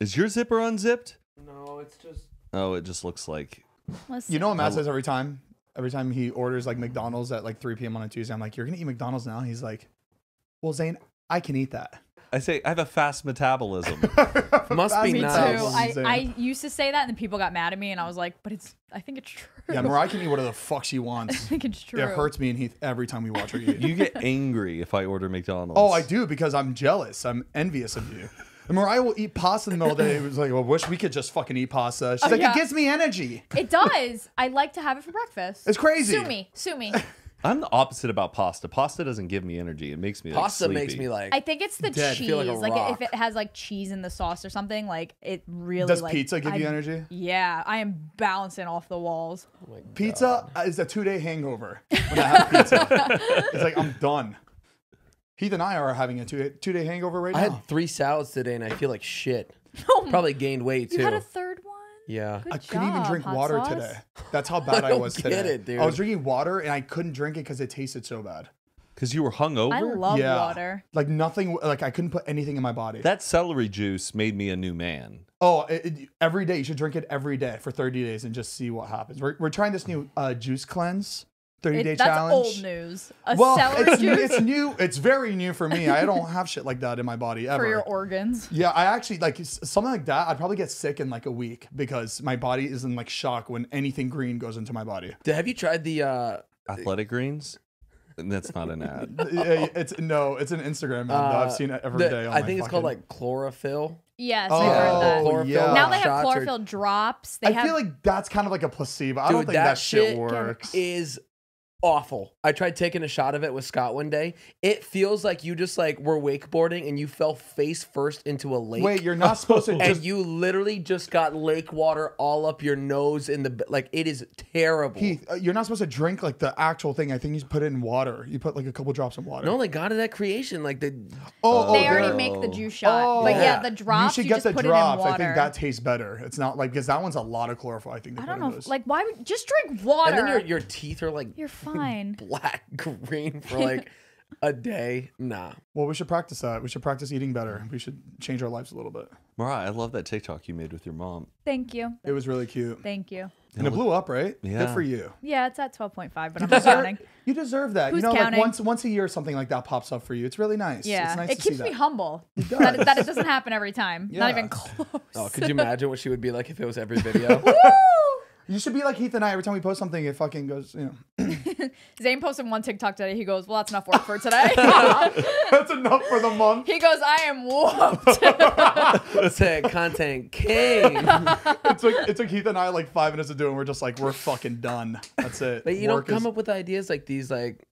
Is your zipper unzipped? No, it's just... Oh, it just looks like... Listen. You know what Matt says every time? Every time he orders like McDonald's at like 3 p.m. on a Tuesday, I'm like, you're going to eat McDonald's now? He's like, well, Zane, I can eat that. I say, I have a fast metabolism. Must be nice. I used to say that and people got mad at me and I was like, but it's, I think it's true. Yeah, Mariah can eat whatever the fuck she wants. I think it's true. It hurts me and Heath every time we watch her eat. You get angry if I order McDonald's. Oh, I do because I'm jealous. I'm envious of you. And Mariah will eat pasta in the middle of the day. It was like, well, I wish we could just fucking eat pasta. She's like, yeah. It gives me energy. It does. I like to have it for breakfast. It's crazy. Sue me. Sue me. I'm the opposite about pasta. Pasta doesn't give me energy. It makes me sleepy. I think it's the cheese. Feel like if it has like cheese in the sauce or something, like it really does. Like, pizza give you energy? Yeah, I am bouncing off the walls. Oh my God. Is a 2-day hangover when I have pizza. It's like I'm done. Heath and I are having a two-day hangover right now. I had 3 salads today and I feel like shit. Probably gained weight too. You had a third one? Yeah. Good job. I couldn't even drink water today. That's how bad I was today. Dude. I was drinking water and I couldn't drink it because it tasted so bad. Because you were hungover? I love water. Like nothing, like I couldn't put anything in my body. That celery juice made me a new man. Oh, every day. You should drink it every day for 30 days and just see what happens. We're trying this new juice cleanse. 30-day challenge. That's old news. It's new. It's very new for me. I don't have shit like that in my body ever. For your organs. Yeah, I actually like something like that. I'd probably get sick in like a week because my body is in like shock when anything green goes into my body. Have you tried the athletic greens? That's not an ad. No, it's an Instagram ad. I've seen it every day. I think it's called like chlorophyll. Yes, I've heard that. Chlorophyll now they have chlorophyll drops. I feel like that's kind of like a placebo. I don't think that shit works. Awful. I tried taking a shot of it with Scott one day. It feels like you just like were wakeboarding and you fell face first into a lake. Wait, you're not supposed to. And you literally just got lake water all up your nose in the like. It is terrible. Heath, you're not supposed to drink like the actual thing. I think you put it in water. You put like a couple drops of water. No, they got it at Creation. Like they already make the juice shot. But yeah, the drops. You should get the drops. I think that tastes better. It's not like because that one's a lot of chlorophyll. I think they Like why would just drink water? And then your teeth are like you're fine. Black green for like a day. Nah. Well, we should practice that. We should practice eating better. We should change our lives a little bit. Mariah, I love that TikTok you made with your mom. Thank you. It was really cute. Thank you. And it blew up, right? Yeah. Good for you. Yeah, it's at 12.5, but I'm not counting. You deserve that. Who's counting? Like once a year something like that pops up for you. It's really nice. Yeah. It's nice to see that. It keeps me humble. It does. That it doesn't happen every time. Yeah. Not even close. Oh, could you imagine what she would be like if it was every video? Woo! You should be like Heath and I. Every time we post something, it fucking goes, you know. Zane posted one TikTok today. He goes, well, that's enough work for today. That's enough for the month. He goes, I am whooped. It's a content king. It took Heath and I like 5 minutes to do and we're just like, we're fucking done. That's it. But you don't come up with ideas like these, like,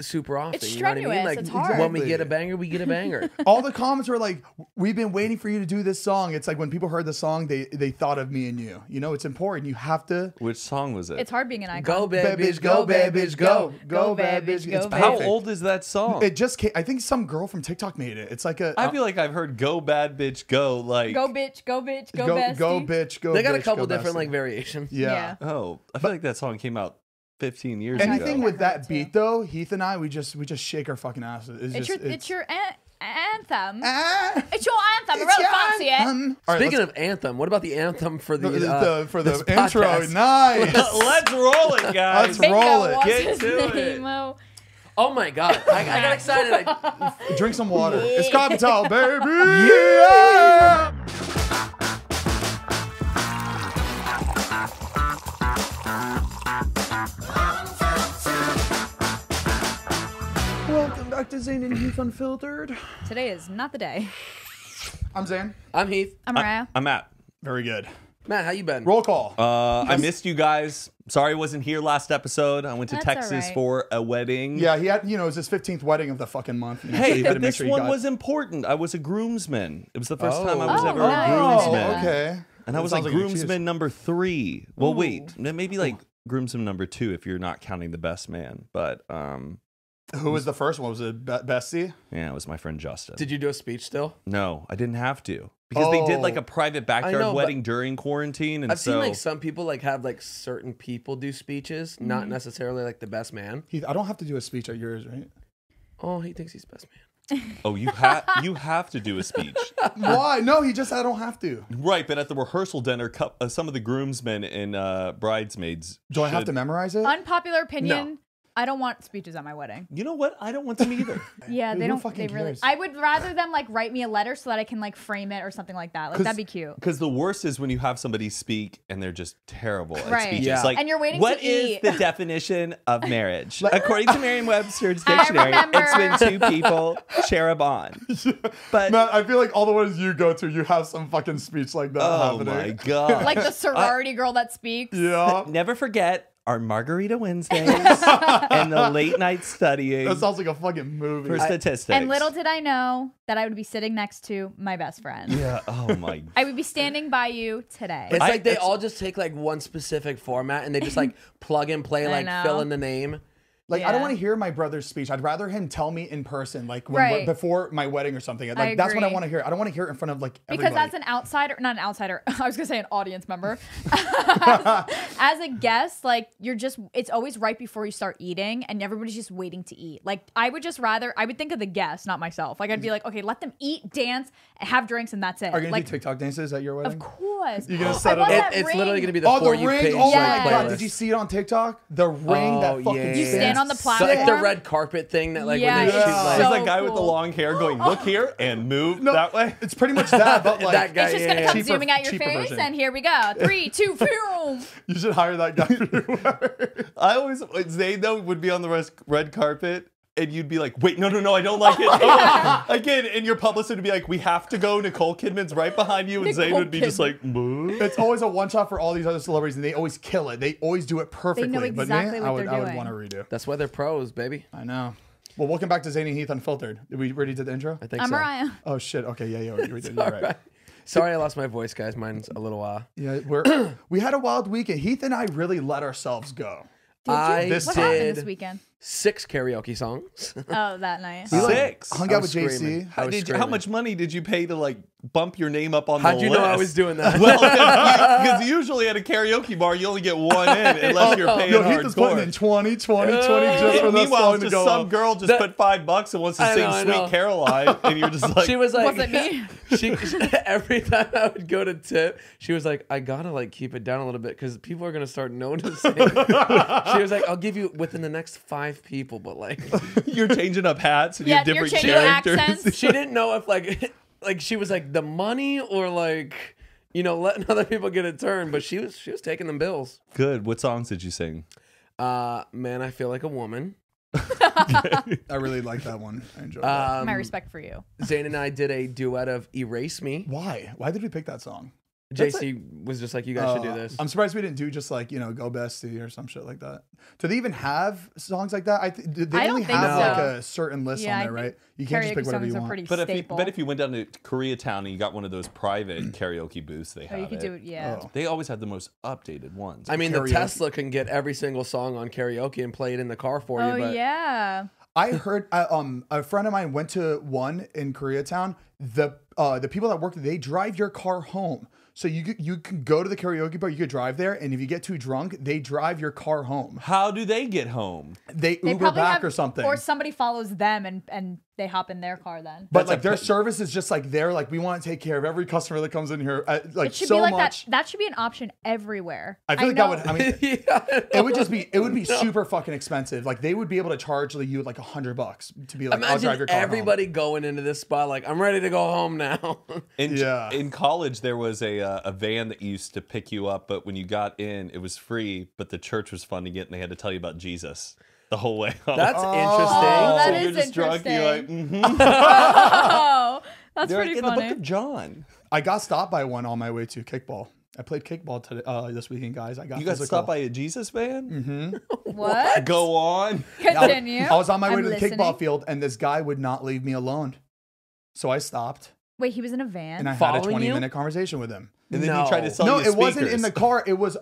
super often. It's strenuous. You know what I mean? Like, it's hard. When we get a banger, we get a banger. All the comments were like, we've been waiting for you to do this song. It's like when people heard the song, they thought of me and you. You know, it's important. You have to. Which song was it? It's hard being an icon. Go bad bitch, go bad bitch, go. Go bad bitch, go. How old is that song? It just came, I think some girl from TikTok made it. It's like a. I feel like I've heard go bad bitch, go like. Go bitch, go bitch, go bestie. Go bitch, go. They got a couple different like variations. Yeah. Oh, I feel like that song came out 15 years ago. Anything with that beat though, Heath and I, we just shake our fucking asses. It's your anthem. It's your anthem. It's really fancy, eh? Speaking of anthem, what about the anthem for the intro? Podcast? Nice. Let's roll it, guys. Let's roll it. Get to it. Oh my God, I got excited. Drink some water. It's cocktail, baby. Yeah. Welcome back to Zane and Heath Unfiltered. Today is not the day. I'm Zane. I'm Heath. I'm Mariah. I'm Matt. Very good. Matt, how you been? Roll call. I missed you guys. Sorry I wasn't here last episode. I went to Texas for a wedding. Yeah, he had, you know, it was his 15th wedding of the fucking month. You know, hey, so this one was important. I was a groomsman. It was the first time I was ever a groomsman. Oh, okay. And I was like groomsman number 3. Well, wait, maybe like groomsman number 2 if you're not counting the best man. But who was the first one? Was it Bessie? Yeah, it was my friend Justin. Did you do a speech still? No, I didn't have to because they did like a private backyard wedding during quarantine. And I've seen like some people like have like certain people do speeches, not necessarily like the best man. Heath, I don't have to do a speech at yours, right? Oh, he thinks he's best man. Oh, you have to do a speech. Why? No, he just, I don't have to. Right, but at the rehearsal dinner, some of the groomsmen and bridesmaids. Do I have to memorize it? Unpopular opinion. No. I don't want speeches at my wedding. You know what? I don't want them either. Yeah, they don't fucking really. I would rather them like write me a letter so that I can like frame it or something like that. Like that'd be cute. Because the worst is when you have somebody speak and they're just terrible at speeches. Yeah. Like, and you're waiting. What is the definition of marriage? Like, according to Merriam-Webster's dictionary, it's when two people share a bond. But Matt, I feel like all the ones you go to, you have some fucking speech like that. Oh my god! Like the sorority girl that speaks. Yeah. Never forget. Our Margarita Wednesdays and the late night studying. That sounds like a fucking movie. For statistics. And little did I know that I would be sitting next to my best friend. Yeah. Oh my. I would be standing by you today. It's like they all just take like one specific format and they just like plug and play, like fill in the name. Like, yeah. I don't want to hear my brother's speech. I'd rather him tell me in person, like when before my wedding or something. Like that's when I want to hear it. I don't want to hear it in front of like everybody. Because as an outsider, not an outsider. I was gonna say an audience member. as a guest, like you're just, it's always right before you start eating, and everybody's just waiting to eat. Like I would just rather, I would think of the guest, not myself. Like I'd be like, okay, let them eat, dance, have drinks, and that's it. Are you gonna do TikTok dances at your wedding? Of course. You're gonna set up. It's literally gonna be the ring. Oh my god! Did you see it on TikTok? The ring that fucking stands on the platform, so, like the red carpet thing that like when they shoot like there's that guy with the long hair going look here and move that way. It's pretty much that, but like that guy, it's just gonna come zooming out your face and here we go. 3, 2, boom. You should hire that guy for your work. I always Zane though would be on the red carpet. And you'd be like, wait, no, no, no, I don't like it. Oh. Again, and your publicist would be like, we have to go. Nicole Kidman's right behind you. And Zane would be just like, bleh. It's always a one shot for all these other celebrities, and they always kill it. They always do it perfectly. They know exactly what I would want to redo. That's why they're pros, baby. I know. Well, welcome back to Zane and Heath Unfiltered. Did we already did the intro? I think so. I'm Mariah. Oh, shit. Okay, yeah, we did. All right. Sorry I lost my voice, guys. Mine's a little off. Yeah, we had a wild weekend. Heath and I really let ourselves go. What happened this weekend? 6 karaoke songs. Oh, that night. Nice. 6. Hung out with JC. How much money did you pay to like bump your name up on the list? How'd you know I was doing that? Well, because usually at a karaoke bar, you only get one in unless you're paying hardcore. He's putting in 20, 20, 20 just for this song to go. Meanwhile, some girl just put $5 and wants to sing Sweet Caroline, and you're just like, she was like, was it me? Every time I would go to tip, she was like, I gotta like keep it down a little bit because people are gonna start noticing. She was like, I'll give you within the next 5 people, but like you're changing up hats and you have different characters. Accents. She didn't know if like she was like the money or like, you know, letting other people get a turn, but she was taking them bills. Good. What songs did you sing? Man, I Feel Like a Woman. I really like that one. I enjoyed that. My respect for you. Zane and I did a duet of Erase Me. Why did we pick that song? JC was just like, you guys should do this. I'm surprised we didn't do just like, you know, Go Bestie or some shit like that. Do they even have songs like that? I don't think they have like a certain list on there, right? You can't just pick whatever you want. But if you went down to Koreatown and you got one of those private karaoke booths, they have it. They always have the most updated ones. I mean, the Tesla can get every single song on karaoke and play it in the car for you. Oh, yeah. I heard a friend of mine went to one in Koreatown. The people that work there, they drive your car home. So you can go to the karaoke bar, you could drive there, and if you get too drunk, they drive your car home. How do they get home? They Uber back or something. Or somebody follows them and they hop in their car then. But like their service is just like they're like, we want to take care of every customer that comes in here. Like it should be like much. That should be an option everywhere. I feel like that would, I mean, it would be super fucking expensive. Like they would be able to charge you like $100 to be like, I'll drive your car everybody home. Going into this spot like, I'm ready to go home now. In college, there was a van that used to pick you up, but when you got in, it was free, but the church was funding it and they had to tell you about Jesus. The whole way home. That's interesting. Oh, that is interesting. You're just drunk, you're like, oh, that's pretty funny. In the Book of John. I got stopped by one on my way to kickball. I played kickball today, this weekend, guys. You got stopped by a Jesus van? Mm-hmm. What? Go on. Continue. I was on my way to the kickball field, and this guy would not leave me alone. So I stopped. Wait, he was in a van? And I had a 20-minute conversation with him. And then he tried to sell me speakers. No, it wasn't in the car. It was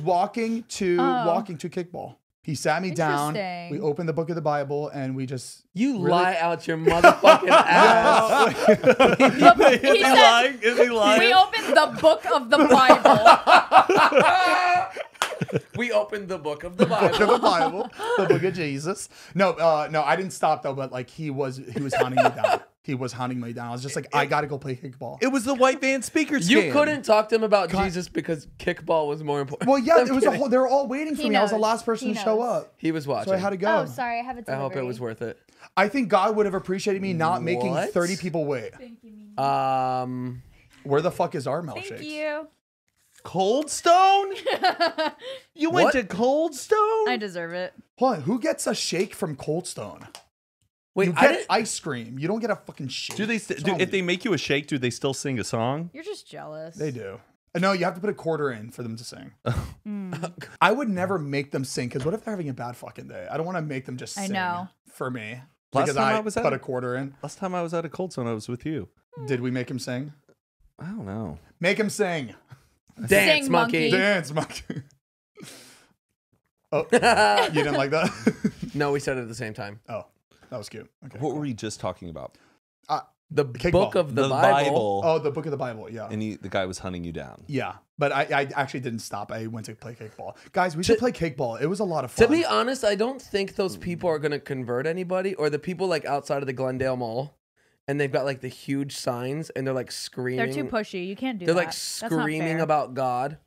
walking to kickball. He sat me down. We opened the book of the Bible, and we just lie out your motherfucking ass. Is he lying? We opened the book of the Bible. we op opened the book of the Bible. The book of Jesus. No, no, I didn't stop though, but like he was hunting me down. He was hunting me down. I was just like, I gotta go play kickball. It was the white van speakers. You couldn't talk to him about Jesus because kickball was more important. Well, yeah, it was a whole. They were all waiting for me. I was the last person to show up. He was watching. So I had to go. Oh, sorry, I have a delivery. I hope it was worth it. I think God would have appreciated me not making 30 people wait. Thank you. Where the fuck is our milkshake? Thank you. Cold Stone? You went to Cold Stone? I deserve it. Hold on, who gets a shake from Cold Stone? Wait, you get ice cream. You don't get a fucking shake. Do they? If they make you a shake, do they still sing a song? You're just jealous. They do. No, you have to put a quarter in for them to sing. I would never make them sing because what if they're having a bad fucking day? I don't want to make them just sing for me. Because I was put a quarter in. Last time I was at a Cold Stone, I was with you. Did we make him sing? I don't know. Make him sing. Dance, sing, monkey. Dance, monkey. Oh, you didn't like that? No, we said it at the same time. Oh, that was cute. Okay. What were we just talking about? The book of the Bible. Oh, the book of the Bible, yeah. And the guy was hunting you down. Yeah, but I actually didn't stop. I went to play kickball. Guys, we should play kickball. It was a lot of fun. To be honest, I don't think those people are going to convert anybody, or the people like outside of the Glendale Mall. And they've got like the huge signs and they're like screaming. They're too pushy. You can't do that. They're like screaming about God.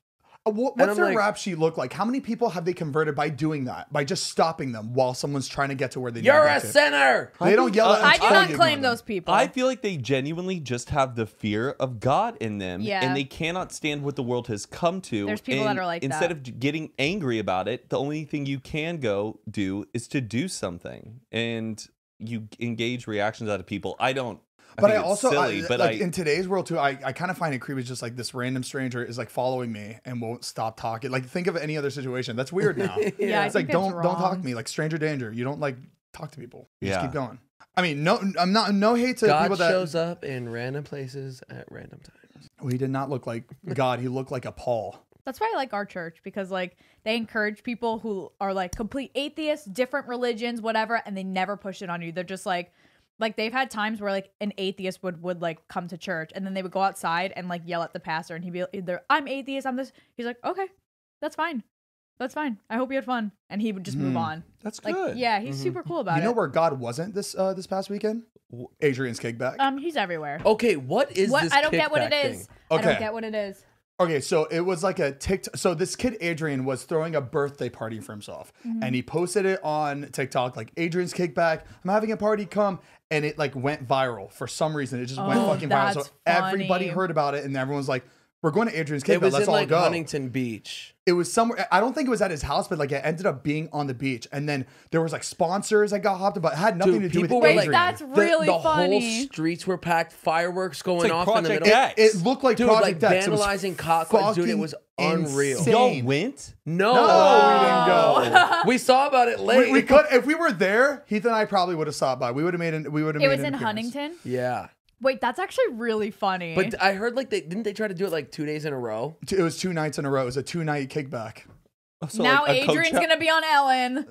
What's their rap sheet look like? How many people have they converted by doing that? By just stopping them while someone's trying to get to where they need to get to? You're a sinner! They don't yell at them. I do not claim those people. I feel like they genuinely just have the fear of God in them. Yeah. And they cannot stand what the world has come to. There's people that are like that. Instead of getting angry about it, the only thing you can go do is to do something. And you engage reactions out of people. I think it's silly, but in today's world too, I kind of find it creepy. It's just like this random stranger is like following me and won't stop talking. Like think of any other situation. That's weird now. Yeah, it's like don't talk to me. Like stranger danger. You don't like talk to people. You just keep going. I mean, no hate to God people that shows up in random places at random times. Well, he did not look like God. He looked like a Paul. That's why I like our church, because like they encourage people who are like complete atheists, different religions, whatever, and they never push it on you. They're just like they've had times where like an atheist would like come to church and then they would go outside and like yell at the pastor and he'd be either, I'm atheist, I'm this. He's like, okay, that's fine. That's fine. I hope you had fun. And he would just move on. That's good. Like, yeah, he's super cool about it. You know where God wasn't this past weekend? Adrian's kickback. He's everywhere. Okay, what is this? I don't get what it is. Okay. I don't get what it is. Okay, so it was like a TikTok. So this kid, Adrian, was throwing a birthday party for himself. And he posted it on TikTok, like, Adrian's kickback. I'm having a party, come. And it like went viral for some reason. It just went fucking viral. So everybody heard about it and everyone's like, we're going to Adrian's kickback. Let's all go. It was in like Huntington Beach. It was somewhere. I don't think it was at his house, but like it ended up being on the beach. And then there was like sponsors that got hopped up, but it had nothing to do with Adrian. Wait, that's really funny. The whole streets were packed, fireworks going off in the middle. It looked like Project X. Dude, like vandalizing cockfights. Dude, it was unreal. Y'all went? No, we didn't go. We saw about it later. We could, if we were there, Heath and I probably would have stopped by. We would have made it. It was in Huntington? Yeah. Wait, that's actually really funny. But I heard like didn't they try to do it like 2 days in a row? It was 2 nights in a row. It was a 2-night kickback. So now like Adrian's gonna be on Ellen.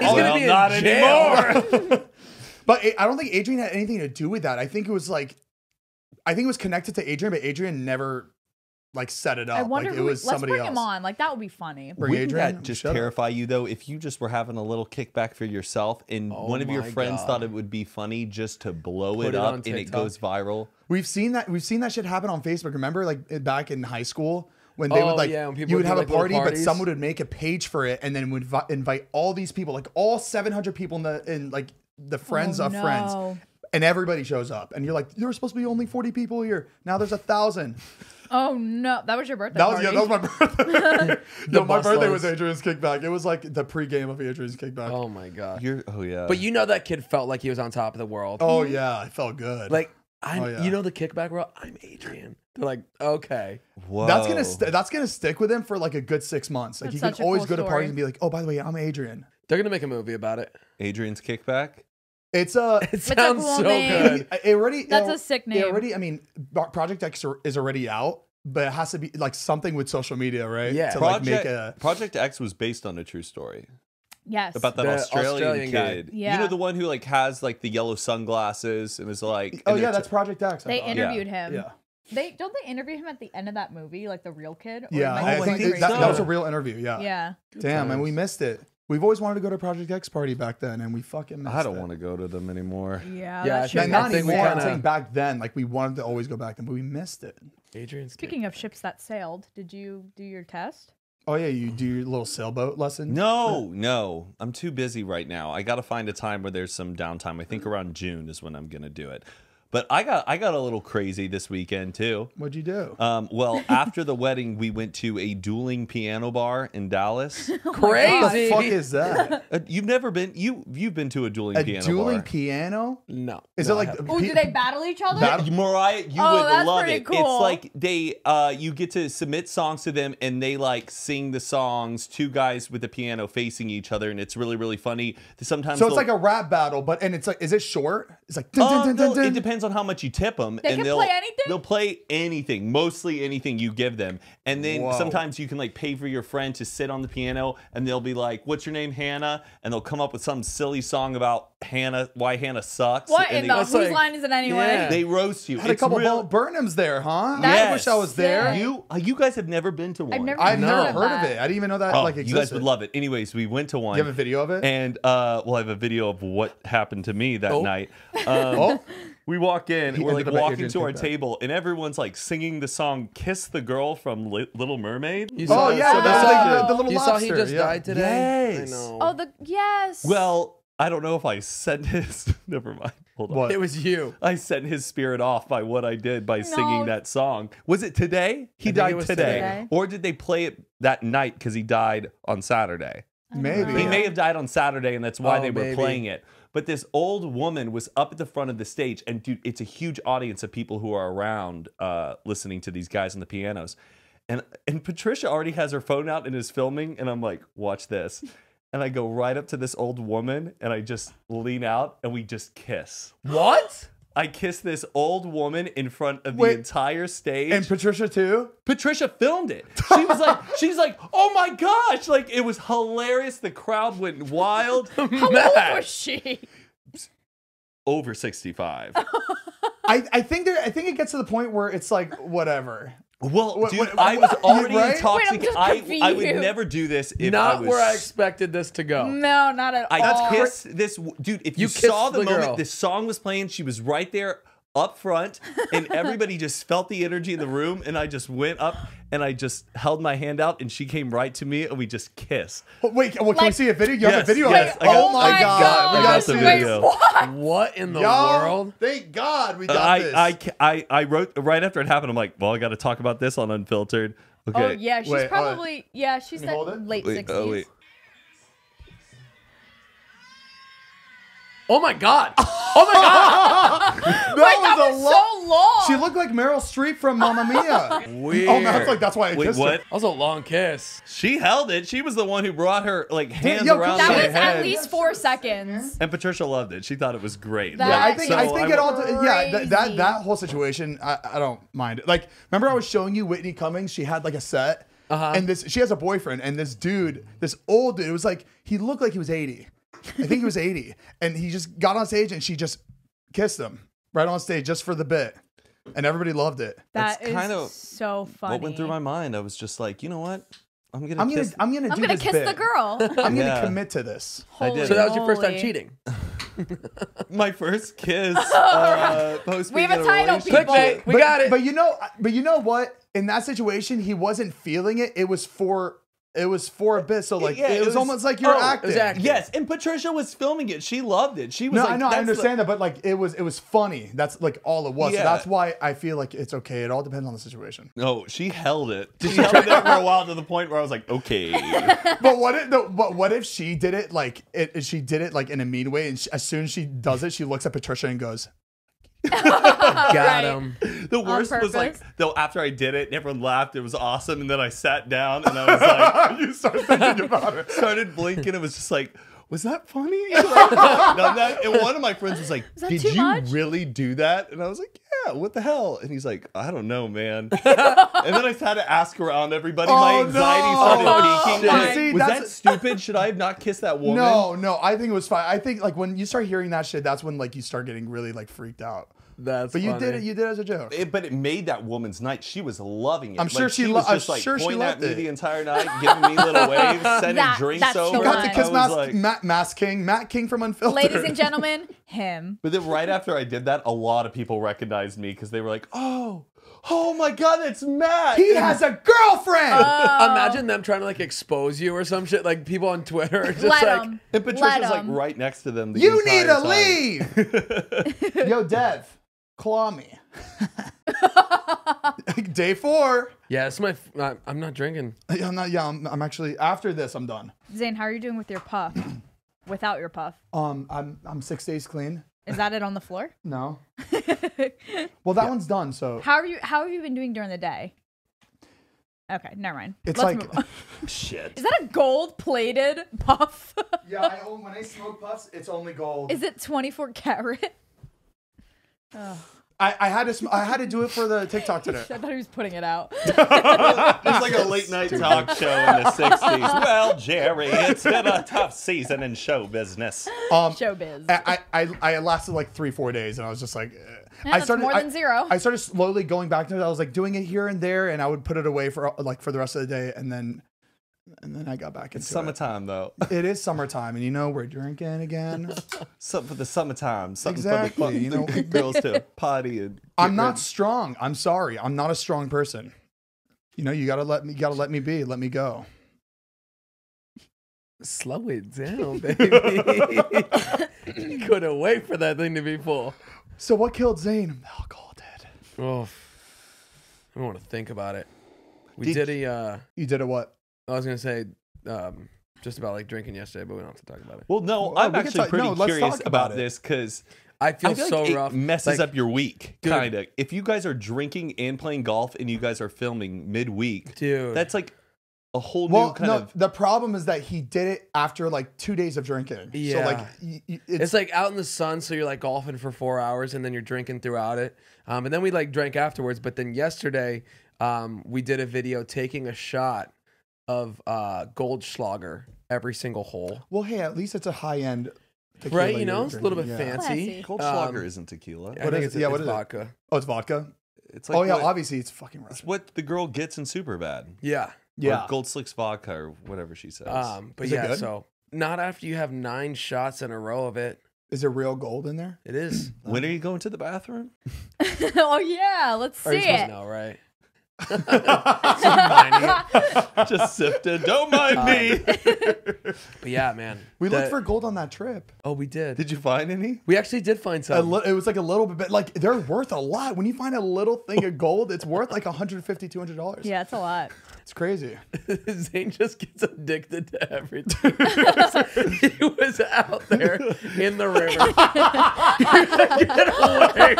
He's not in jail anymore. But I don't think Adrian had anything to do with that. I think it was connected to Adrian, but Adrian never like set it up. I wonder let's bring him on. Like that would be funny. Wouldn't that just terrify you though? If you just were having a little kickback for yourself and one of your friends thought it would be funny just to blow it up and it goes viral. We've seen that shit happen on Facebook. Remember like back in high school when they would like you would have like a party but someone would make a page for it and then would invite all these people, like all 700 people in like the friends of friends. And everybody shows up and you're like, there were supposed to be only 40 people here. Now there's 1,000. Oh no, that was your birthday. That was my birthday. No, my birthday was Adrian's kickback. It was like the pregame of Adrian's kickback. Oh my god. Oh yeah. But you know that kid felt like he was on top of the world. Oh yeah, it felt good. Like you know the kickback world. I'm Adrian. They're like, okay, whoa. That's gonna stick with him for like a good 6 months. Like you can always go to parties and be like, oh by the way, I'm Adrian. They're gonna make a movie about it. Adrian's kickback. It sounds so good. That's a sick name. I mean, Project X is already out, but it has to be like something with social media, right? Yeah. To like make a Project X was based on a true story. Yes. About that Australian kid. Yeah. You know the one who like has like the yellow sunglasses and is like. Oh yeah, that's Project X. They interviewed him. Yeah. Don't they interview him at the end of that movie, like the real kid? Yeah, I think that was a real interview. Yeah. Yeah. Damn, and we missed it. We've always wanted to go to Project X party back then, and we fucking missed it. I don't want to go to them anymore. Yeah, yeah. Not anymore. I'm saying back then, like we wanted to always go back then, but we missed it. Adrian. Speaking of ships that sailed, did you do your test? Oh yeah, you do your little sailboat lesson? No, no. I'm too busy right now. I got to find a time where there's some downtime. I think around June is when I'm gonna do it. But I got a little crazy this weekend too. What'd you do? Well, after the wedding, we went to a dueling piano bar in Dallas. Oh, crazy! What the fuck is that? You've never been? You've been to a dueling piano bar? No. Is it like? Oh, do they battle each other? Mariah, you would love it. Cool. It's like they you get to submit songs to them, and they like sing the songs. Two guys with the piano facing each other, and it's really really funny. Sometimes so it's like a rap battle, but and it's like, is it short? It's like dun, dun, dun, dun, dun. It depends on how much you tip them, and they'll play anything, mostly anything you give them, and then sometimes you can like pay for your friend to sit on the piano, and they'll be like, "What's your name, Hannah?" and they'll come up with some silly song about Hannah, why Hannah sucks. What in the whose line is it anyway? Yeah. They roast you. Had a couple of Burnhams there, huh? Yes. I wish I was there. You guys have never been to one. I've never heard of it. I didn't even know that like existed. You guys would love it. Anyways, we went to one. You have a video of it? And well, I have a video of what happened to me that night. We walk in, we're like walking to our table, and everyone's like singing the song "Kiss the Girl" from Little Mermaid. Oh yeah, that's like the little lobster. You saw he just died today. Yes. I know. Oh, yes. Well, I don't know if I sent his. Never mind. Hold on. What? It was you. I sent his spirit off by what I did by singing that song. Was it today? He died today, or did they play it that night because he died on Saturday? Maybe he may have died on Saturday, and that's why they were playing it. But this old woman was up at the front of the stage, and dude, it's a huge audience of people who are around listening to these guys on the pianos. And Patricia already has her phone out and is filming, and I'm like, watch this. And I go right up to this old woman, and I just lean out, and we just kiss. What? I kissed this old woman in front of the entire stage. And Patricia too? Patricia filmed it. She was like, she's like, oh my gosh. Like, it was hilarious. The crowd went wild. How old was she? Over 65. I think it gets to the point where it's like, whatever. Well, dude, I was already toxic. Wait, I would never do this if not I was... where I expected this to go. No, not at all. I kissed this... Dude, if you saw the moment, this song was playing, she was right there up front, and everybody just felt the energy in the room, and I just went up, and I just held my hand out, and she came right to me, and we just kissed. Wait, well, can we see a video? You have a video of it? Oh my God. We got the video. What in the world? Thank God we got this. I wrote right after it happened, I'm like, well, I got to talk about this on Unfiltered. Okay. Oh, yeah, she's probably, yeah, she's late 60s. Oh my God! Oh my God! that was so long. She looked like Meryl Streep from Mamma Mia. Weird. Oh, that's why I kissed her. That was a long kiss. She held it. She was the one who brought her hands around her head. That was at least 4 seconds. And Patricia loved it. She thought it was great. Yeah, like, I think it all. Yeah, that whole situation. I don't mind it. Like, remember I was showing you Whitney Cummings. She had like a set, and she has a boyfriend, and this dude, this old dude, it was like he looked like he was 80. I think he was 80, and he just got on stage, and she just kissed him right on stage just for the bit, and everybody loved it. That's kind of so funny. What went through my mind? I was just like, you know what? I'm gonna kiss the girl. I'm gonna commit to this. So that was your first time cheating. My first kiss. We have a title, people. We got it. But you know what? In that situation, he wasn't feeling it. It was for a bit, so like it was almost like you're acting. Exactly. Yes, and Patricia was filming it. She loved it. She was like, I understand that, but like it was funny. That's like all it was. Yeah. So that's why I feel like it's okay. It all depends on the situation. No, she held it. She held it for a while to the point where I was like, okay. But what if she did it like she did it in a mean way, and as soon as she does it, she looks at Patricia and goes. Got him. The worst was like, though, after I did it, everyone laughed. It was awesome. And then I sat down and I was like, you started thinking about it. Started blinking. It was just like, was that funny? And one of my friends was like, did you really do that? And I was like, yeah, what the hell? And he's like, I don't know, man. And then I had to ask around everybody. My anxiety started peaking. Was that stupid? Should I have not kissed that woman? No, I think it was fine. I think like when you start hearing that shit, that's when like you start getting really like freaked out. That's but funny. You did it as a joke. But it made that woman's night. She was loving it. I'm sure she was just like pointing at me the entire night, giving me little waves, sending drinks over. She got to kiss Matt King from Unfiltered. Ladies and gentlemen, him. But then right after I did that, a lot of people recognized me because they were like, "Oh, oh my God, that's Matt. He has a girlfriend." Oh. Imagine them trying to like expose you or some shit. Like people on Twitter are just like, and Patricia's like right next to them. You need to leave. Yo, Dev. Claw me. Day 4. Yeah, it's my. I'm not drinking. I'm not. Yeah, I'm actually. After this, I'm done. Zane, how are you doing with your puff? Without your puff? I'm 6 days clean. Is that it on the floor? No. Well, that one's done. So how are you? How have you been doing during the day? Okay, never mind. It's like shit. Is that a gold-plated puff? Yeah, when I smoke puffs, it's only gold. Is it 24 karat? Oh. I had to do it for the TikTok today. I thought he was putting it out. It's like a late night talk show in the 60s. Well, Jerry, it's been a tough season in show business. Showbiz. I lasted like 3-4 days, and I was just like, yeah, that's more than zero. I started slowly going back to it. I was like doing it here and there, and I would put it away for like for the rest of the day, and then I got back into it. It's summertime, though. It is summertime, and you know we're drinking again. Something for the summertime. Something exactly. For the, you know, girls to party. And I'm not strong. I'm sorry. I'm not a strong person. You know, you gotta let me. You gotta let me be. Let me go. Slow it down, baby. You couldn't wait for that thing to be full. So what killed Zane? Alcohol did. Oh, I don't want to think about it. You did a what? I was gonna say just about like drinking yesterday, but we don't have to talk about it. Well, no, I'm actually pretty curious about this because I feel so like rough. It messes like, up your week, kind of. If you guys are drinking and playing golf, and you guys are filming midweek, dude, that's like a whole new kind of. The problem is that he did it after like 2 days of drinking. Yeah, so like it's like out in the sun, so you're like golfing for 4 hours, and then you're drinking throughout it. And then we like drank afterwards, but then yesterday we did a video taking a shot of Goldschlager every single hole. Well, hey, at least it's a high-end tequila. Right, you know, it's a little bit fancy. Goldschlager isn't tequila. Yeah, I think it's vodka. Oh, it's vodka? It's like obviously it's fucking Russian. It's what the girl gets in Superbad. Yeah. Yeah. Or Gold Slicks vodka or whatever she says. But yeah, so not after you have 9 shots in a row of it. Is there real gold in there? It is. When are you going to the bathroom? Oh, yeah, let's see it. No, right? Just sifted. Don't mind me. But yeah, man, we looked for gold on that trip. Oh, we did. Did you find any? We actually did find some. It was like a little bit, like they're worth a lot. When you find a little thing of gold, it's worth like $150, $200. Yeah, it's a lot. It's crazy. Zane just gets addicted to everything. He was out there in the river. Get away.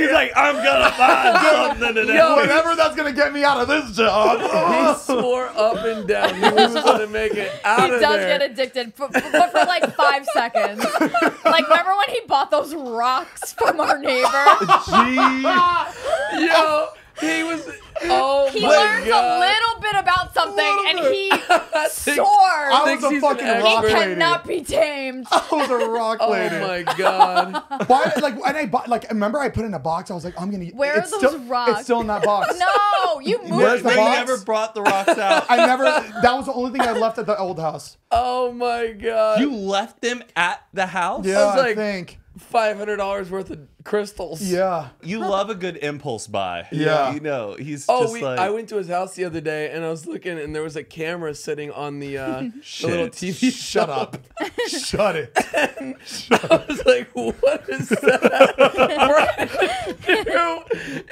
He's like, I'm gonna find something. Yo, whatever that's gonna get me out of this job. He swore up and down he was gonna make it out of there. He does get addicted, but for like 5 seconds. Like, remember when he bought those rocks from our neighbor? Gee. Yo, he was. Oh, he learns a little bit about something, and he soars. I was a fucking rock lady. He cannot be tamed. I was a rock lady. Oh my God! Why? Like, and I bought. Like, remember, I put in a box. I was like, I'm gonna. Where are those rocks? It's still in that box. No, you moved. They never brought the rocks out. I never. That was the only thing I left at the old house. Oh my God! You left them at the house? Yeah, I was like, I think. $500 worth of crystals. Yeah, you love a good impulse buy. Yeah, you know he's. Oh, just I went to his house the other day and I was looking, and there was a camera sitting on the little TV. Shut up! Shut it! And I was like, "What is that?"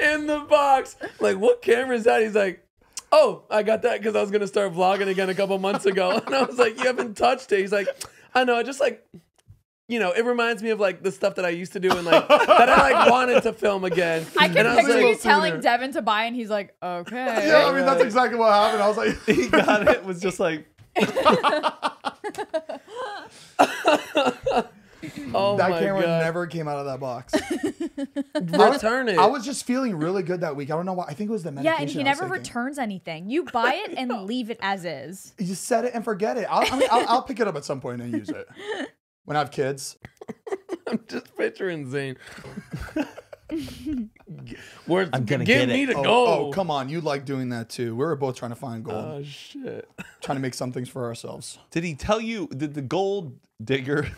In the box, I'm like, what camera is that? He's like, "Oh, I got that because I was gonna start vlogging again a couple months ago," and I was like, "You haven't touched it." He's like, "I know, I just like." You know, it reminds me of like the stuff that I used to do and like that I like wanted to film again. I can picture you telling Devin to buy, and he's like, okay. Yeah, I mean that's exactly what happened. I was like, he got it. Was just like, oh that my camera God. Never came out of that box. Return it. I was just feeling really good that week. I don't know why. I think it was the medication. Yeah, and he never returns anything. You buy it and leave it as is. You just set it and forget it. I mean, I'll pick it up at some point and use it. When I have kids, I'm just picturing Zane. I'm gonna give me the gold. Oh, come on, you like doing that too. We were both trying to find gold. Oh shit. Trying to make some things for ourselves. Did he tell you? Did the gold digger,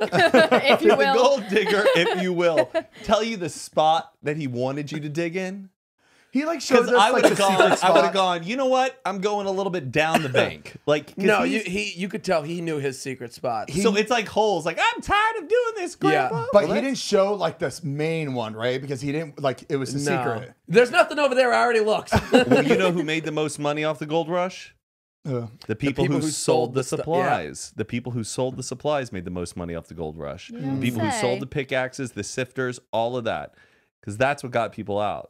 if you will, the gold digger, if you will, tell you the spot that he wanted you to dig in? He like shows us I would have gone. You know what? I'm going a little bit down the bank. Like no, you could tell he knew his secret spot. So it's like holes. Like I'm tired of doing this, Grandpa. Yeah, but he didn't show like this main one, right? Because he didn't like it was a secret. There's nothing over there. I already looked. Well, you know who made the most money off the gold rush? The people who sold the supplies. Yeah. The people who sold the supplies made the most money off the gold rush. Yeah. The people who sold the pickaxes, the sifters, all of that, because that's what got people out.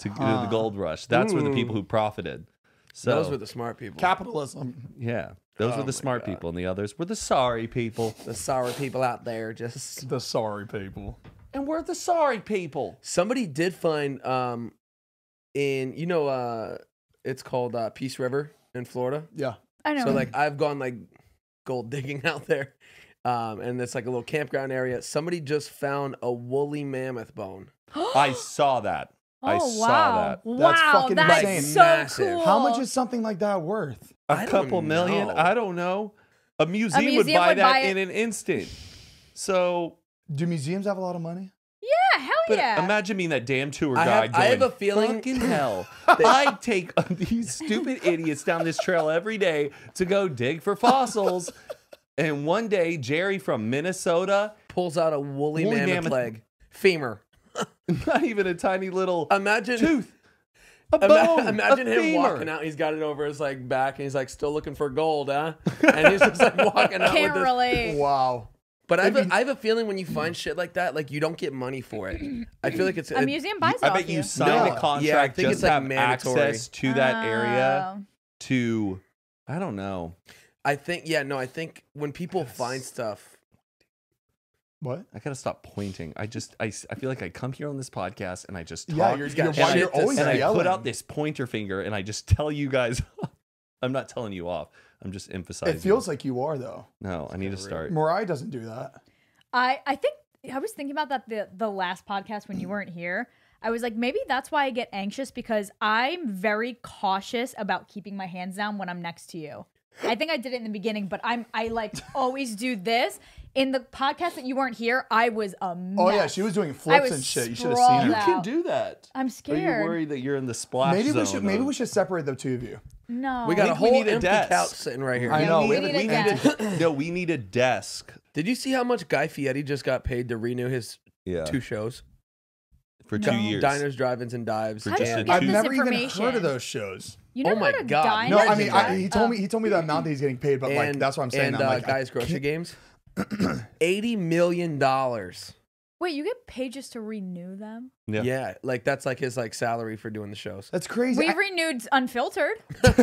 To do the gold rush. That's where the people who profited. So those were the smart people. Capitalism. Yeah. Those were the smart people, and the others were the sorry people. The sorry people out there, just the sorry people. And we're the sorry people. Somebody did find in you know it's called Peace River in Florida. Yeah. I know. So like I've gone like gold digging out there. And it's like a little campground area. Somebody just found a woolly mammoth bone. I saw that. Oh, I saw that. That's fucking insane. That's so cool. How much is something like that worth? A couple million? I don't know. A museum would buy that in an instant. So, do museums have a lot of money? Yeah, hell yeah. Imagine being that damn tour guide going, I have a feeling, fucking hell, I take these stupid idiots down this trail every day to go dig for fossils. And one day, Jerry from Minnesota pulls out a woolly mammoth leg. Femur. Not even a tiny little tooth. A bone. Imagine him walking out. He's got it over his like back, and he's like still looking for gold, huh? And he's just like walking out. Can't relate. Wow. But I have a feeling when you find shit like that, like you don't get money for it. I feel like it's a museum buys it. I bet you sign a contract. Yeah, I think it's like mandatory access to that area. To I don't know. I think I think when people find stuff. What? I gotta stop pointing. I feel like I come here on this podcast and I just talk. Yeah, you're always yelling. I put out this pointer finger and I just tell you guys. I'm not telling you off. I'm just emphasizing. It feels like you are though. No, I need to start. Mariah doesn't do that. I think I was thinking about that the last podcast when you weren't here. I was like, maybe that's why I get anxious because I'm very cautious about keeping my hands down when I'm next to you. I think I did it in the beginning, but I like always do this. In the podcast that you weren't here, I was a mess. Oh yeah, she was doing flips and shit. You should have seen her. You can do that. I'm scared. Are you worried that you're in the splash zone? Maybe we should separate the two of you. No, we got a whole empty couch sitting right here. I know. We need a desk. Did you see how much Guy Fieri just got paid to renew his two shows? For 2 years. Diners, Drive-Ins, and Dives. I've never even heard of those shows. You know oh my God. No, I mean, he told me the amount that he's getting paid, but like that's what I'm saying. And Guy's grocery games. $80 million. Wait, you get paid just to renew them? Yeah. Yeah, like that's like his like salary for doing the shows. That's crazy. We renewed Unfiltered. Maybe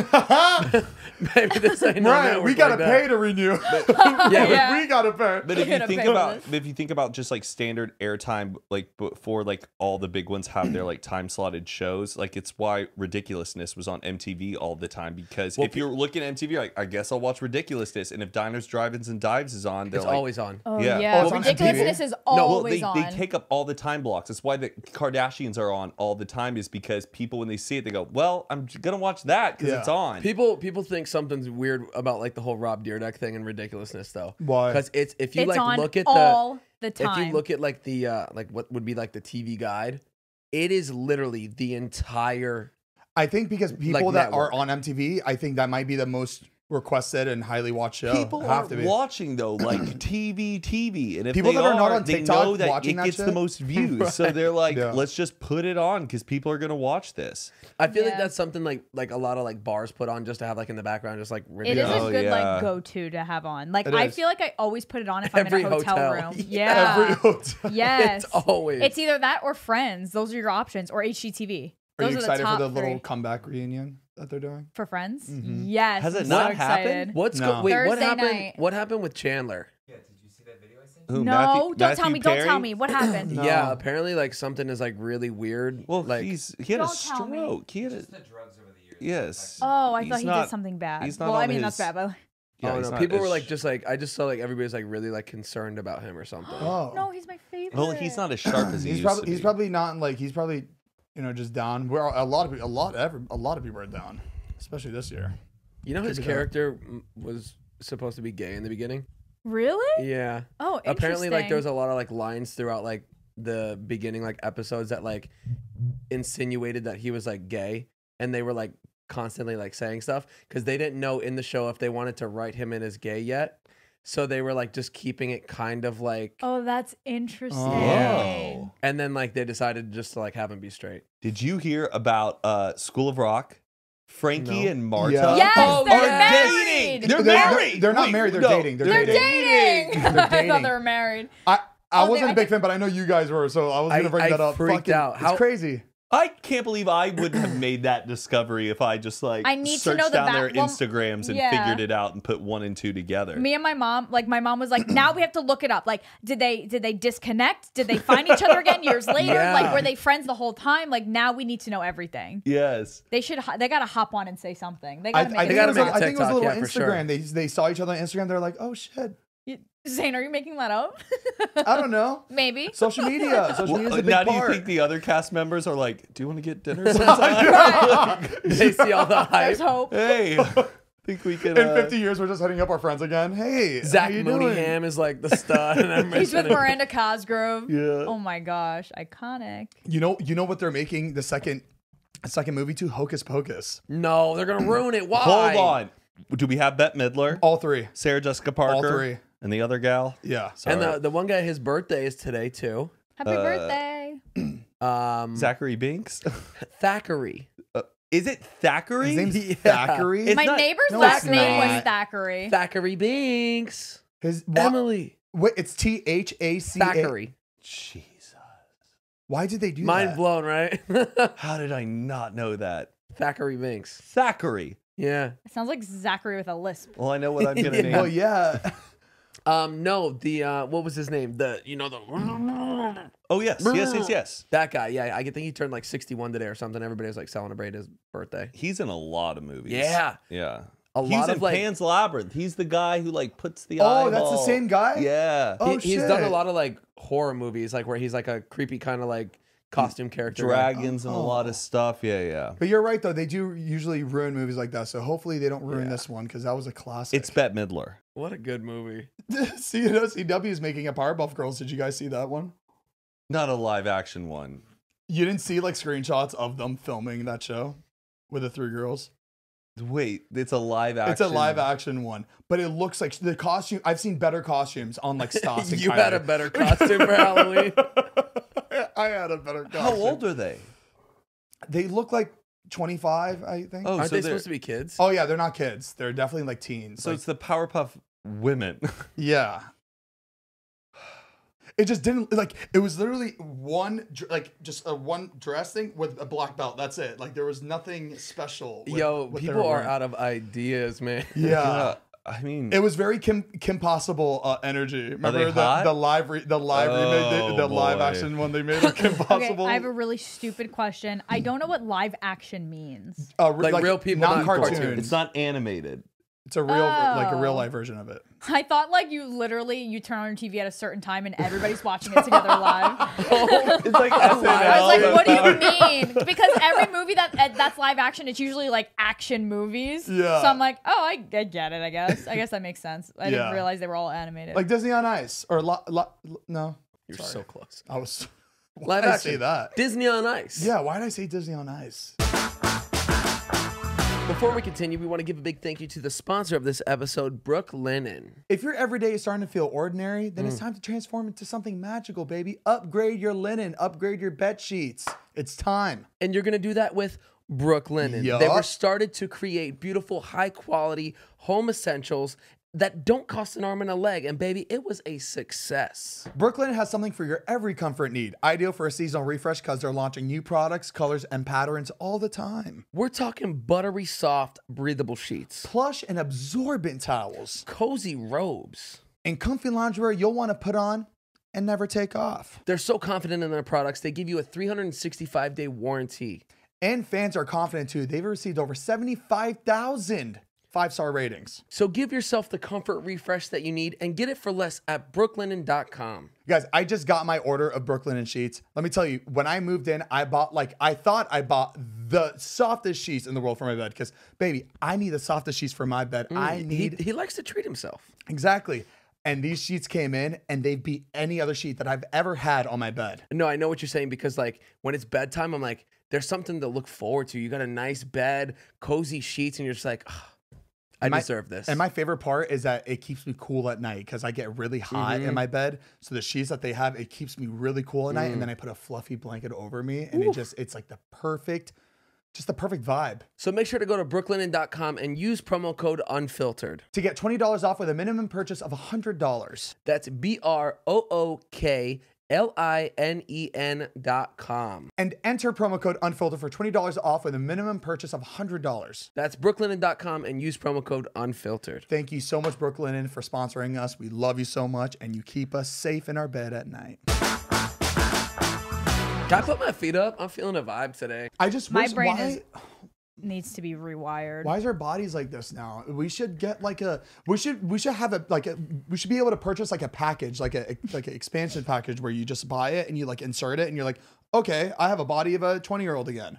this ain't right. We gotta pay to renew. But, yeah, we gotta pay. But if you think about just like standard airtime, like before like all the big ones have their like time slotted shows, like it's why Ridiculousness was on MTV all the time because if you're looking at MTV, you're like I guess I'll watch Ridiculousness, and if Diners, Drive-Ins, and Dives is on, it's like, always on. Oh, yeah, Ridiculousness is always on. They take up all the time blocks. That's why the Kardashians are on all the time is because people when they see it they go, well, I'm gonna watch that because it's on. People think something's weird about like the whole Rob Dyrdek thing and Ridiculousness though. Why? Because if you look at like what would be like the TV guide, it is literally the entire. I think because people like, that network. Are on MTV, I think that might be the most requested and highly watched show. People are watching though, like TV, and if people that are not on TikTok, know that it gets the most views. Right. So they're like, let's just put it on because people are gonna watch this. I feel like that's something like a lot of like bars put on just to have like in the background, just like ridiculous. It is a good like go-to to have on. Like I feel like I always put it on if I'm in a hotel room. Yeah, every hotel. Yes, it's always. It's either that or Friends. Those are your options, or HGTV. Are you excited for the little comeback reunion that they're doing for Friends? Yes. Has it not happened? What happened with Chandler? Yeah, did you see that video I sent you? No, don't tell me. What happened? Yeah, apparently like something is like really weird. Well, like he had a stroke. He had just the drugs over the years. Yes. Oh, I thought he did something bad. Well, I mean that's bad, but Yeah, oh, no. People were like, just like, I just saw like everybody's like really like concerned about him or something. Oh no, he's my favorite. Well, he's not as sharp as he used to be. He's probably not like, he's probably, you know, just down. Where a lot of people are down, especially this year. You know, his character was supposed to be gay in the beginning. Really? Yeah. Oh, interesting. Apparently, like there was a lot of like lines throughout like the beginning like episodes that like insinuated that he was like gay, and they were like constantly like saying stuff because they didn't know in the show if they wanted to write him in as gay yet, so they were like just keeping it kind of like, oh, that's interesting. Oh. And then like they decided just to like have him be straight. Did you hear about School of Rock? Frankie and Marta are married. They're not married. They're dating. I thought they were married. I wasn't a big fan, but I know you guys were, so I was going to bring that up. I freaked out. It's crazy. I can't believe I would have made that discovery if I just like searched down their Instagrams and figured it out and put one and two together. Me and my mom, like my mom was like, now we have to look it up. Like, did they disconnect? Did they find each other again years later? Yeah. Like, were they friends the whole time? Like, now we need to know everything. Yes. They got to hop on and say something. They got to make a TikTok. I think it was a little Instagram. Sure. They saw each other on Instagram. They're like, oh shit. Zane, are you making that up? I don't know. Maybe. Social media. Social media is a big part. Now do you think the other cast members are like, do you want to get dinner sometime? They see all the hype. There's hope. Hey, I think we can. In 50 years, we're just hitting up our friends again. Hey, Zach Mooneyham is like the stud. He's with Miranda Cosgrove. Yeah. Oh my gosh. Iconic. You know what they're making the second movie to? Hocus Pocus. No, they're going to ruin it. Why? Hold on. Do we have Bette Midler? All three. Sarah Jessica Parker? All three. And the other gal? Yeah. Sorry. And the one guy, his birthday is today, too. Happy birthday. Zachary Binks? Thackeray. Is it Thackeray? His name's Thackeray? It's My neighbor's last name was Thackeray. Thackeray Binks. Emily. Wait, it's T-H-A-C-A. Thackeray. Jesus. Why did they do that? Mind blown, right? How did I not know that? Thackeray Binks. Thackeray. Yeah. It sounds like Zachary with a lisp. Well, I know what I'm going to name. Well, yeah. No, the what was his name? The oh yes. That guy, yeah. I think he turned like 61 today or something. Everybody was like celebrating his birthday. He's in a lot of movies. Yeah, yeah. He's in Pan's Labyrinth. He's the guy who like puts the eyeball. Oh, that's the same guy. Yeah. Oh, he's done a lot of like horror movies, like where he's like a creepy kind of like costume character, dragons and a lot of stuff. Yeah, yeah. But you're right though; they do usually ruin movies like that. So hopefully they don't ruin this one because that was a classic. It's Bette Midler. What a good movie. CW is making a Powerpuff Girls. Did you guys see that one? Not a live action one. You didn't see like screenshots of them filming that show with the three girls? Wait, it's a live action. It's a live action one, but it looks like the costume. I've seen better costumes on like Stoss. You had a better costume for Halloween. I had a better costume. How old are they? They look like 25, I think. Oh, aren't they supposed to be kids? Oh, yeah, they're not kids. They're definitely like teens. So like, it's the Powerpuff Women. Yeah. It just didn't, like, it was literally just a one dress thing with a black belt. That's it. Like, there was nothing special. People are out of ideas, man. Yeah. I mean, it was very Kim Possible energy. Remember the live action one they made of Kim Possible? Okay, I have a really stupid question. I don't know what live action means. Like real people, not cartoons. It's not animated. It's a real, like a real life version of it. I thought like you literally turn on your TV at a certain time and everybody's watching it together live. It's like SNL. I was like, what do you mean? Because every movie that's live action, it's usually like action movies. Yeah. So I'm like, oh, I get it. I guess that makes sense. I didn't realize they were all animated. Like Disney on Ice or no. You're so close. I was. Why did I say that? Disney on Ice. Yeah. Why did I say Disney on Ice? Before we continue, we want to give a big thank you to the sponsor of this episode, Brooklinen. If your everyday is starting to feel ordinary, then it's time to transform into something magical, baby. Upgrade your linen, upgrade your bed sheets. It's time. And you're going to do that with Brooklinen. Yup. They were started to create beautiful, high-quality home essentials that don't cost an arm and a leg, and baby, it was a success. Brooklinen has something for your every comfort need. Ideal for a seasonal refresh because they're launching new products, colors, and patterns all the time. We're talking buttery soft, breathable sheets. Plush and absorbent towels. Cozy robes. And comfy loungewear you'll want to put on and never take off. They're so confident in their products, they give you a 365-day warranty. And fans are confident too. They've received over 75,000 5-star ratings. So give yourself the comfort refresh that you need and get it for less at brooklinen.com. Guys, I just got my order of Brooklinen sheets. Let me tell you, when I moved in, I bought I thought I bought the softest sheets in the world for my bed, because baby, I need the softest sheets for my bed. I need. He likes to treat himself. Exactly. And these sheets came in and they beat any other sheet that I've ever had on my bed. No, I know what you're saying, because like when it's bedtime, I'm like, there's something to look forward to. You got a nice bed, cozy sheets, and you're just like, oh, I deserve this. And my favorite part is that it keeps me cool at night, because I get really hot in my bed. So the sheets that they have, it keeps me really cool at night. And then I put a fluffy blanket over me and it's like the perfect, just the perfect vibe. So make sure to go to brooklinen.com and use promo code UNFILTERED to get $20 off with a minimum purchase of $100. That's BROOKLINEN.com. And enter promo code UNFILTERED for $20 off with a minimum purchase of $100. That's brooklinen.com and use promo code UNFILTERED. Thank you so much, Brooklinen, for sponsoring us. We love you so much, and you keep us safe in our bed at night. Can I put my feet up? I'm feeling a vibe today. I just wish, my brain needs to be rewired. Why is our bodies like this now? We should get like a, we should be able to purchase like a package, like an expansion package where you just buy it and you like insert it and you're like, okay, I have a body of a 20-year-old again.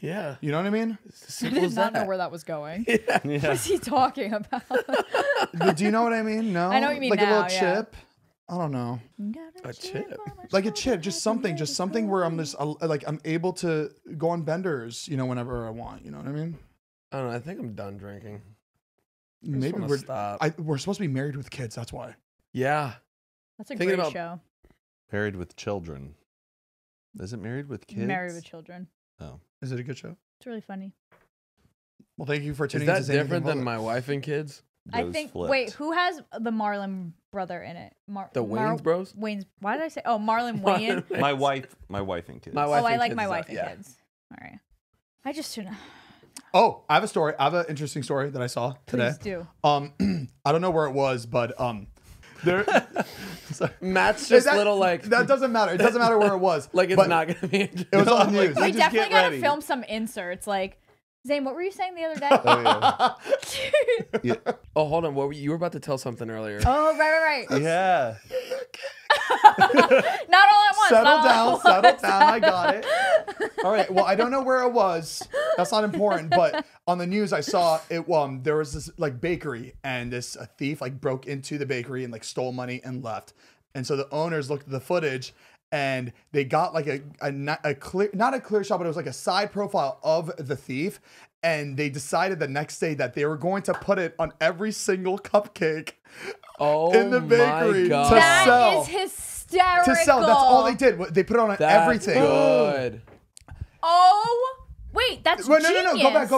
Yeah. You know what I mean? I did not know where that was going. Yeah. What is he talking about? Do you know what I mean? No. I know what you mean. Like now, a little chip. Yeah. I don't know. A chip, like a chip, just something where I'm just like, I'm able to go on benders, you know, whenever I want. You know what I mean? I don't know. I think I'm done drinking. Maybe we're supposed to be married with kids. That's why. Yeah. That's a great show. Married with Children. Is it Married with Kids? Married with Children. Oh, is it a good show? It's really funny. Well, thank you for tuning in. Is that different than My Wife and Kids? I think. Flipped. Wait, who has the Marlon brother in it? The Wayans Bros. Wayans. Why did I say? Oh, Marlon Wayans. My wife and Kids. My wife and kids. All right. I just should. Oh, I have a story. I have an interesting story that I saw today. Please do. I don't know where it was, but there. Matt's just that, little like that doesn't matter. It doesn't matter where it was. Like it's not gonna be. It was on the news. We definitely gotta film some inserts like. Zane, what were you saying the other day? Oh, yeah. Yeah. Oh, hold on. What were you were about to tell something earlier? Oh, right. Yeah. Not all at once. Settle down. I got it. All right. Well, I don't know where it was. That's not important. But on the news, I saw it. There was this like bakery, and this thief like broke into the bakery and like stole money and left. And so the owners looked at the footage. And they got like not a clear shot, but it was like a side profile of the thief. And they decided the next day that they were going to put it on every single cupcake in the bakery to sell. That is hysterical. To sell. That's all they did. They put it on everything. Good. Oh. Wait, that's genius. No, go back.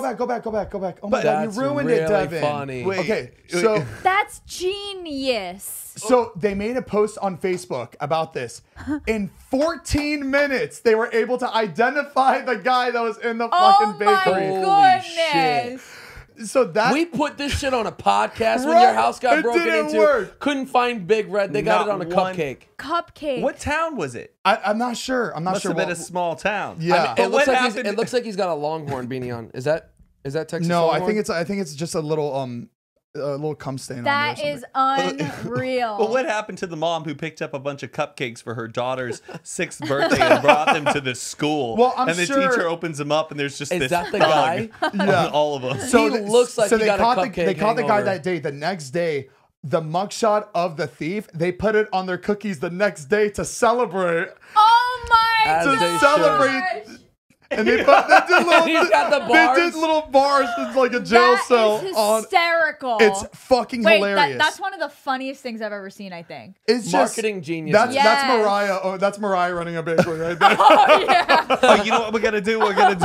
Oh my God, you ruined it, Devin. Funny. Wait, okay, so that's genius. So they made a post on Facebook about this. In 14 minutes, they were able to identify the guy that was in the fucking bakery. Oh my goodness. So that we put this shit on a podcast when your house got broken into. Work. Couldn't find Big Red. They got it on a cupcake. Cupcake. What town was it? I'm not sure. Must have been a small town. Yeah. I mean, it looks like he's got a Longhorn beanie on. Is that Texas? No, Longhorn? I think it's just a little cum stain on there. That is unreal. Well, what happened to the mom who picked up a bunch of cupcakes for her daughter's 6th birthday and brought them to the school? Well, the teacher opens them up and there's just this thug on all of them. So it looks like they caught the guy that day. The next day, the mugshot of the thief, they put it on their cookies the next day to celebrate. Oh my god! To celebrate. Gosh. And they did little bars with like a jail cell. Hysterical. It's fucking hilarious. That's one of the funniest things I've ever seen, I think. It's marketing genius. That's Mariah. Oh, that's Mariah running a bakery right there. Oh, yeah. Oh, you know what we're going to do? We're going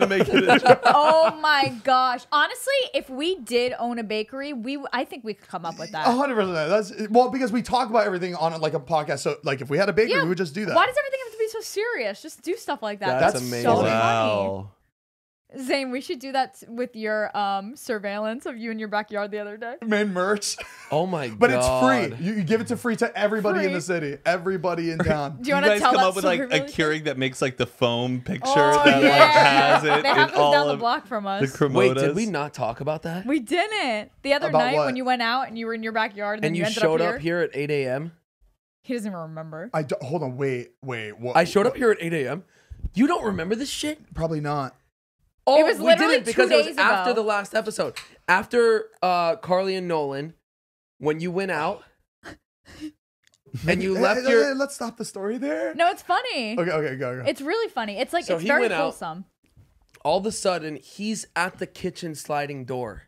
to make it a job. Oh, my gosh. Honestly, if we did own a bakery, I think we could come up with that. 100%. That's, well, because we talk about everything on like a podcast. So like if we had a bakery, we would just do that. Why does everything have to be so serious? Just do stuff like that. That's amazing. So wow. Zane, we should do that with your surveillance of you in your backyard the other day. Made merch. Oh my god! But it's free. You give it to everybody in the city, everybody in town. Do you want to come up with like a Keurig that makes like the foam picture that like has it? They have those down the block from us. The Wait, did we not talk about that? We didn't. The other night when you went out and you were in your backyard and then you showed up here at 8 a.m. He doesn't even remember. Hold on, wait. What? I showed up here at 8 a.m. You don't remember this shit? Probably not. Oh, it was literally we did it because it was after the last episode. After Carly and Nolan, when you went out and you left your... Let's stop the story there. No, it's funny. Okay, go. It's really funny. It's like, so it's very wholesome. All of a sudden, he's at the kitchen sliding door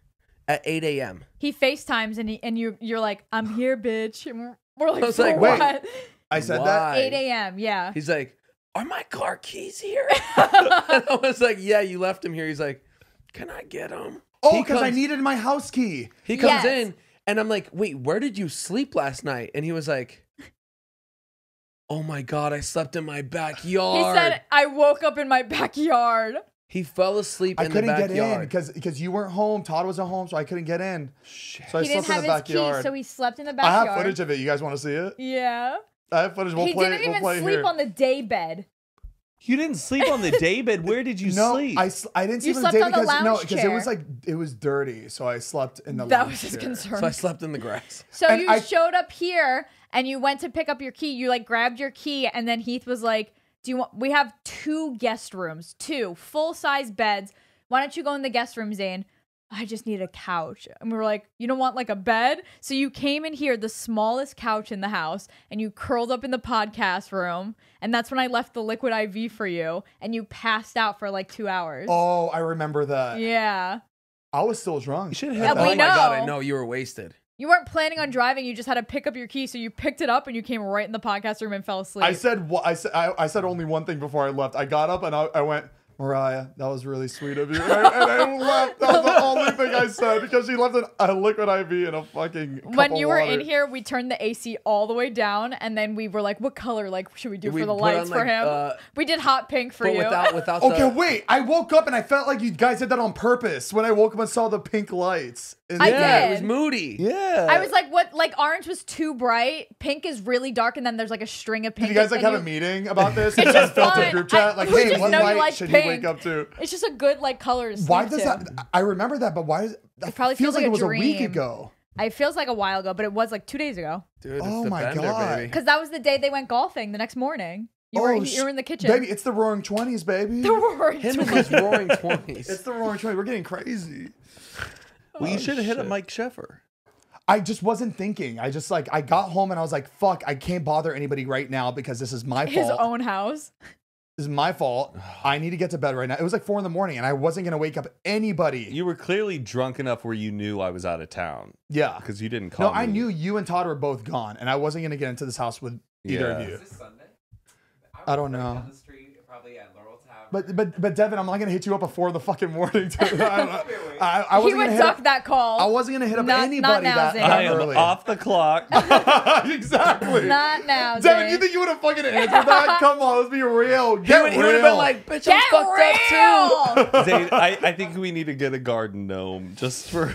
at 8 a.m. He FaceTimes and you're like, I'm here, bitch. And we're like, I was like, wait. What? I said that? 8 a.m., yeah. He's like, are my car keys here? And I was like, yeah, you left him here. He's like, can I get him? Oh, because I needed my house key. He comes in, and I'm like, wait, where did you sleep last night? And he was like, oh my god, I slept in my backyard. He said, I woke up in my backyard. He fell asleep in the backyard. I couldn't get in because you weren't home. Todd wasn't home, so I couldn't get in. Shit. So I slept in the backyard. Key, so he slept in the backyard. I have footage of it. You guys want to see it? Yeah. I have footage. He didn't even sleep on the day bed. You didn't sleep on the day bed. Where did you sleep? I didn't sleep on the day bed because it was like dirty, so I slept in the lounge chair. That was his concern. So I slept in the grass. So and you showed up here and you went to pick up your key. You like grabbed your key and then Heath was like, "Do you want? We have two guest rooms, two full size beds. Why don't you go in the guest room, Zane? I just need a couch." And we were like, you don't want like a bed? So you came in here, the smallest couch in the house, and you curled up in the podcast room. And that's when I left the liquid IV for you. And you passed out for like 2 hours. Oh, I remember that. Yeah. I was still drunk. You should have oh my god, I know. You were wasted. You weren't planning on driving. You just had to pick up your key. So you picked it up and you came right in the podcast room and fell asleep. I said only one thing before I left. I got up and I went, Mariah, that was really sweet of you. And I left. That was the only thing I said because she left a liquid IV in a fucking cup When you were in here, we turned the AC all the way down, and then we were like, "What color? Like, should we do for the lights for him?" We did hot pink for you. Without okay, wait. I woke up and I felt like you guys did that on purpose. When I woke up and saw the pink lights, it was moody. Yeah, I was like, "What? Like, orange was too bright. Pink is really dark, and then there's like a string of pink." Did you guys like have a meeting about this? It's just a group chat. Like, hey, one light should be. Wake up to. It's just a good like color. Why does that? I remember that, but why? It probably feels like it was a week ago. It feels like a while ago, but it was like 2 days ago. Dude, oh my god! Because that was the day they went golfing. The next morning, you were in the kitchen. Baby, it's the Roaring Twenties, baby. The Roaring Twenties. Roaring Twenties. It's the Roaring Twenties. We're getting crazy. Well, you should have hit a Mike Sheffer. I just wasn't thinking. I just like I got home and I was like, fuck, I can't bother anybody right now because this is my fault. His own house. This is my fault. I need to get to bed right now. It was like 4 in the morning and I wasn't going to wake up anybody. You were clearly drunk enough where you knew I was out of town. Yeah. Because you didn't call me. No, I knew you and Todd were both gone and I wasn't going to get into this house with either of you. Is this Sunday? I don't know. Down the street, probably at Laurel Tower. But Devin, I'm not going to hit you up before the fucking morning. I wasn't he would duck that call. I wasn't going to hit up anybody that early. Off the clock. Exactly. Not now, Devin, Zane. You think you would have fucking answered that? Come on, let's be real. He would have been like, bitch, I'm fucked up too. Zane, I think we need to get a garden gnome just for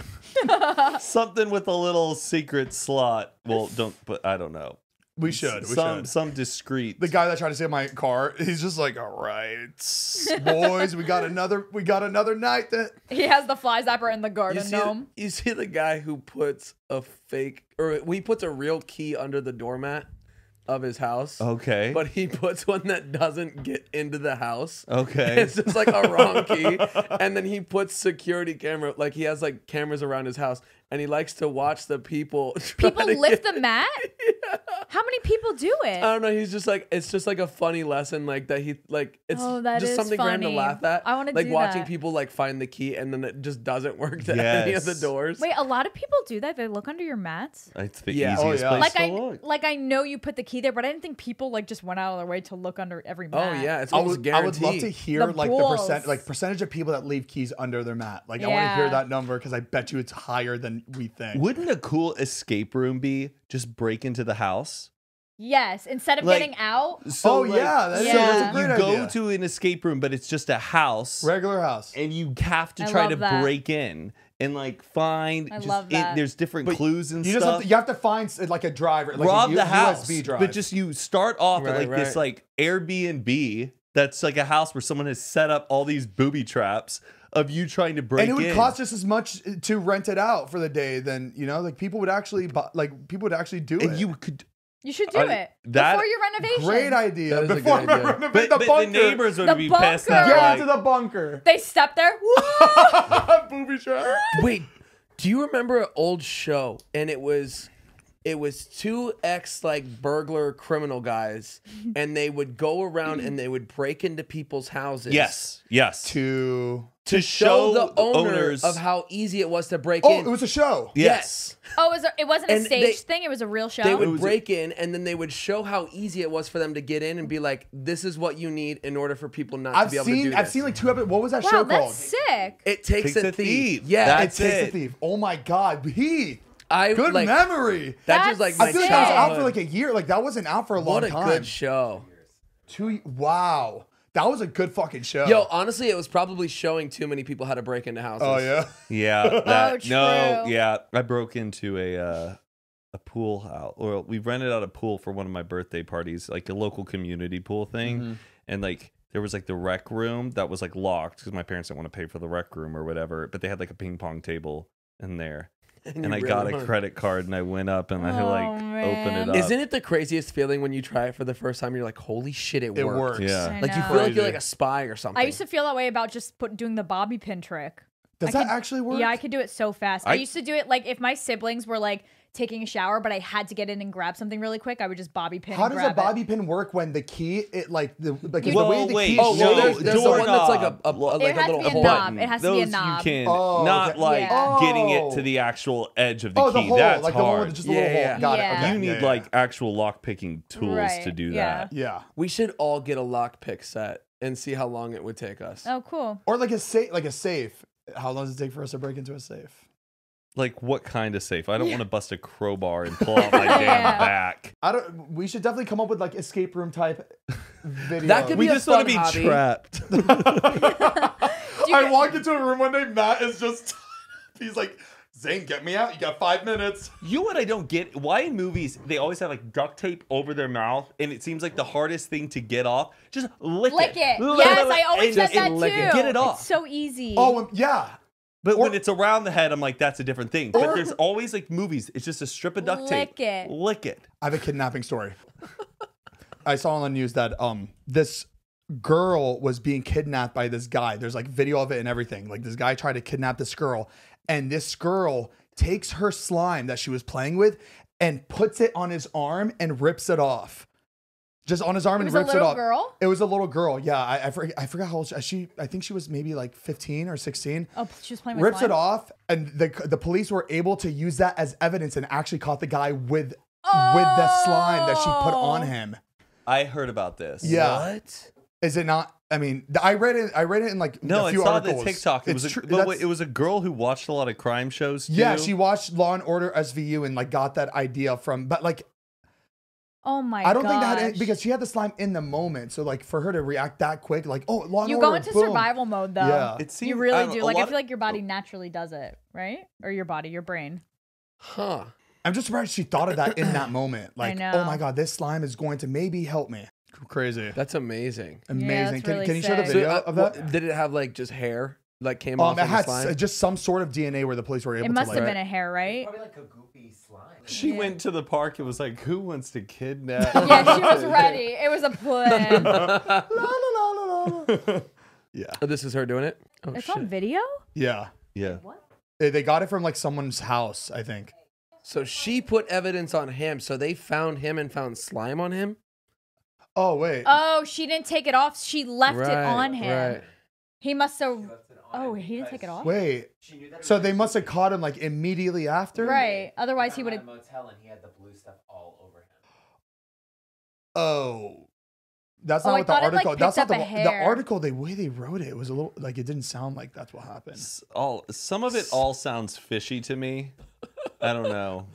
something with a little secret slot. Well, but I don't know. We should. Some discreet. The guy that tried to steal my car, he's just like, all right, boys, we got another night. That he has the fly zapper in the garden gnome. You see the guy who puts a fake, or he puts a real key under the doormat of his house. Okay. But he puts one that doesn't get into the house. Okay. It's just like a wrong key. And then he puts security camera, like he has like cameras around his house. And he likes to watch the people. People lift the mat? Yeah. How many people do it? I don't know. He's just like, it's just like a funny lesson, like that he like it's just something for him to laugh at. I want to like do watching that. People like find the key and then it just doesn't work to any of the doors. Wait, a lot of people do that. They look under your mats. It's the easiest place like to look. Like I know you put the key there, but I didn't think people like just went out of their way to look under every mat. Oh yeah, it's almost guaranteed. I would love to hear the percentage of people that leave keys under their mat. Like I want to hear that number because I bet you it's higher than we think. Wouldn't a cool escape room be just break into the house, Yes, instead of like, getting out. So you go to an escape room, but it's just a house. Regular house. And you have to try to break in and like find. There's different clues and stuff. You have to find like a driver. Like rob the house. USB drive. But just you start off at this like Airbnb that's like a house where someone has set up all these booby traps of you trying to break in. And it would cost just as much to rent it out for the day than, you know, like people would actually do it. And you could. You should do it before your renovation. Great idea. Before my renovation, but the neighbors would be pissed off. Get into the bunker. They step there. Booby trap. Wait, do you remember an old show? And it was two ex like burglar criminal guys, and they would go around and they would break into people's houses. Yes, yes. To show the owners of how easy it was to break in. Oh, it was a show. Yes. Oh, it wasn't a stage thing. It was a real show. They would break in, and then they would show how easy it was for them to get in and be like, this is what you need in order for people not to be able to do this. I've seen like two episodes. What was that show called? Wow, that's sick. It Takes a Thief. Yeah, that's it. It Takes a Thief. Oh, my God. Good memory. That just like my childhood. I feel like that was out for like a year. Like, that wasn't out for a long time. What a good show. Wow. That was a good fucking show. Yo, honestly, it was probably showing too many people how to break into houses. Oh, yeah? Yeah. I broke into a pool house. Or we rented out a pool for one of my birthday parties, like a local community pool thing. Mm-hmm. And like there was like the rec room that was like locked because my parents didn't want to pay for the rec room or whatever. But they had like a ping pong table in there. And I got a credit card and I went up and I like opened it up. Isn't it the craziest feeling when you try it for the first time? You're like, holy shit, it works. Yeah. Like you feel like you're like a spy or something. I used to feel that way about just doing the bobby pin trick. Does that actually work? Yeah, I could do it so fast. I used to do it like if my siblings were like taking a shower, but I had to get in and grab something really quick, I would just bobby pin. How does a bobby pin work when the key, the way the key? Oh, no, there's the one that's like a little knob. It has to be a knob. Getting it to the actual edge of the key. The that's like hard. The one with just a little hole. Got it. Okay. You need like actual lock picking tools to do that. Yeah. We should all get a lock pick set and see how long it would take us. Oh, cool. Or like a safe. How long does it take for us to break into a safe? Like what kind of safe? I don't want to bust a crowbar and pull out my damn back. We should definitely come up with like escape room type video. That could be we just want to be trapped. I walk into a room one day. Matt is just he's like, Zane, get me out. You got 5 minutes. You know what I don't get? Why in movies they always have like duct tape over their mouth, and it seems like the hardest thing to get off. Just lick it. Yes, I always said that too. Get it off. It's so easy. Oh yeah. But when it's around the head, I'm like, that's a different thing. But there's always like movies. It's just a strip of duct tape. Lick it. I have a kidnapping story. I saw on the news that this girl was being kidnapped by this guy. There's like video of it and everything. Like this guy tried to kidnap this girl. And this girl takes her slime that she was playing with and puts it on his arm and rips it off. Just on his arm and rips it off. It was a little girl? It was a little girl, yeah. I forgot how old she I think she was maybe like 15 or 16. Oh, she was playing with rips slime. It off, and the police were able to use that as evidence and actually caught the guy with the slime that she put on him. I heard about this. Yeah. What? Is it not? I mean, I read it in like a few articles. No, I saw the TikTok. It was a girl who watched a lot of crime shows too. Yeah, she watched Law & Order SVU and like got that idea from, but like, oh my god! I don't think that because she had the slime in the moment, so like for her to react that quick, like oh, Law & Order. You go into survival mode though. Yeah, it seems, you really do. Like I feel like your body naturally does it, right? Or your brain. Huh? I'm just surprised she thought of that in that moment. Like, oh my god, this slime is going to maybe help me. Crazy. That's amazing. Amazing. Yeah, that's really can you show the video of that? Did it have like just hair? Like came off it had slime? Just some sort of DNA where the police were able to. It must have been a hair, right? Probably like a goopy slime. She went to the park and was like, "Who wants to kidnap?" Yeah, she was ready. It was a plan. La la la la la. Yeah. Oh, this is her doing it. Oh, it's shit. On video. Yeah. Yeah. What? They got it from like someone's house, I think. So she put evidence on him. So they found him and found slime on him. Oh wait. Oh, she didn't take it off. She left it on him. Right. He must have. Oh, he didn't take it off? Wait. So they must have caught him like immediately after? Right. Otherwise he would have. He was at a motel and he had the blue stuff all over him. Oh. That's not what the article. Like that's not the article. The way they wrote it was a little like it didn't sound like that's what happened. Some of it all sounds fishy to me. I don't know.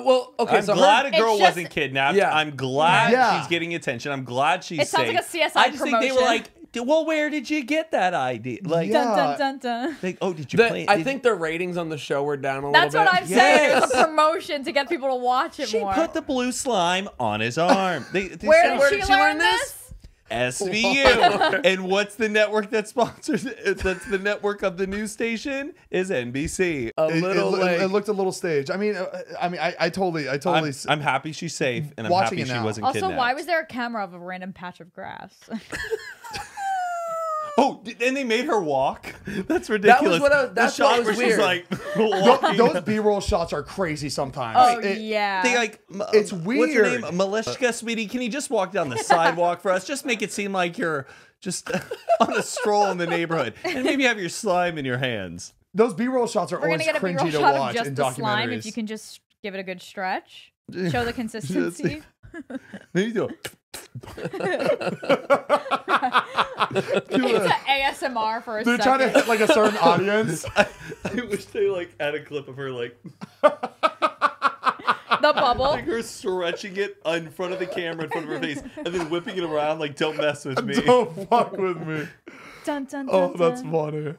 Well, okay. I'm so glad a girl wasn't kidnapped. Yeah. I'm glad she's getting attention. I'm glad she's safe. It sounds like a CSI promotion. I just think they were like, well, where did you get that idea? Like, dun, dun, dun, dun. Like, oh, did you play it? I think the ratings on the show were down a little bit. That's what I'm saying. It's a promotion to get people to watch it more. She put the blue slime on his arm. Where did she learn this? SVU. And what's the network that sponsors it? That's the network of the news station is NBC. It looked a little staged. I mean, I totally. I'm happy she's safe, and I'm happy she wasn't kidnapped. Also, why was there a camera of a random patch of grass? Oh, and they made her walk. That's ridiculous. That was what I, that's the shot what was where weird. She's like, those B-roll shots are crazy sometimes. Oh yeah. They like, it's weird. What's her name? Malishka, sweetie, can you just walk down the sidewalk for us? Just make it seem like you're just on a stroll in the neighborhood, and maybe have your slime in your hands. Those B-roll shots are always cringy to watch in documentaries. Slime, if you can just give it a good stretch, show the consistency. There you go. It's an ASMR for a second. They're trying to hit like a certain audience. I wish they like add a clip of her like the bubble, like her stretching it in front of the camera in front of her face and then whipping it around like, don't mess with me, don't fuck with me. Dun, dun, dun, oh, that's funny.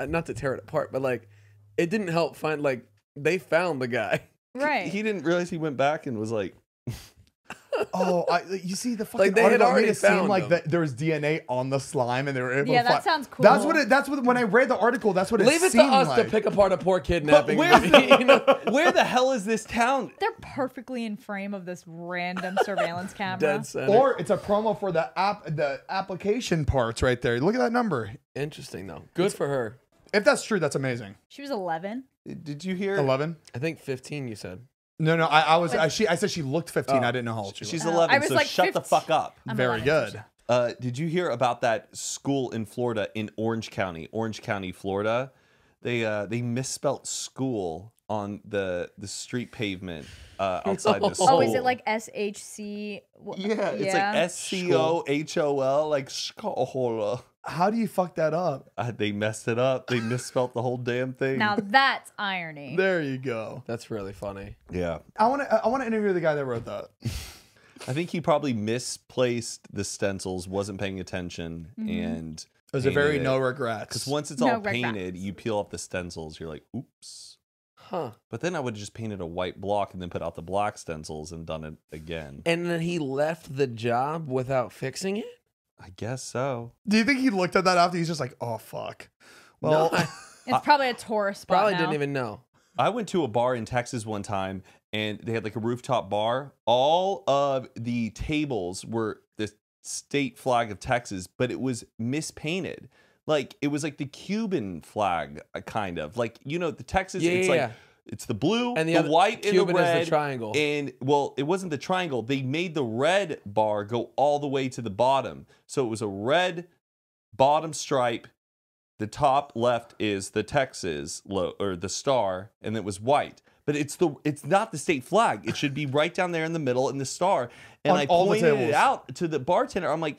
Not to tear it apart, but like it didn't help find like they found the guy, right? He didn't realize he went back and was like oh, you see the fucking like they had already made it seem like that there was DNA on the slime and they were able to find. That sounds cool. That's what it, that's what, when I read the article, that's what it seemed like. Leave it to us to pick apart a poor kidnapping. Where the hell is this town? They're perfectly in frame of this random surveillance camera. Dead center. Or it's a promo for the app, the application parts right there. Look at that number. Interesting though. Good for her. If that's true, that's amazing. She was 11. Did you hear 11? I think 15 you said. No, no, I said she looked 15. I didn't know how old she was. She's 11, so like shut 15. The fuck up. I'm very 11. Good. Did you hear about that school in Florida, in Orange County, Florida? They misspelled school on the street pavement outside the school. Oh, is it like S-H-C? Yeah, it's like S-C-O-H-O-L, like school. How do you fuck that up? They messed it up. They misspelled the whole damn thing. Now that's irony. There you go. That's really funny. Yeah. I want to interview the guy that wrote that. I think he probably misplaced the stencils, wasn't paying attention, and it was a very no regrets. Because once it's all painted, you peel off the stencils. You're like, oops. Huh. But then I would have just painted a white block and then put out the black stencils and done it again. And then he left the job without fixing it? I guess so. Do you think he looked at that after? He's just like, oh, fuck. Well, no, it's probably a tourist spot. Probably now. Didn't even know. I went to a bar in Texas one time, and they had like a rooftop bar. All of the tables were the state flag of Texas, but it was mispainted. Like, it was like the Cuban flag, kind of. Like, you know, the Texas, it's the blue and the white Cuban and the red. Is the triangle. And well, it wasn't the triangle. They made the red bar go all the way to the bottom. So it was a red bottom stripe. The top left is the Texas or the star, and it was white. But it's not the state flag. It should be right down there in the middle in the star. And I pointed it out to the bartender. I'm like,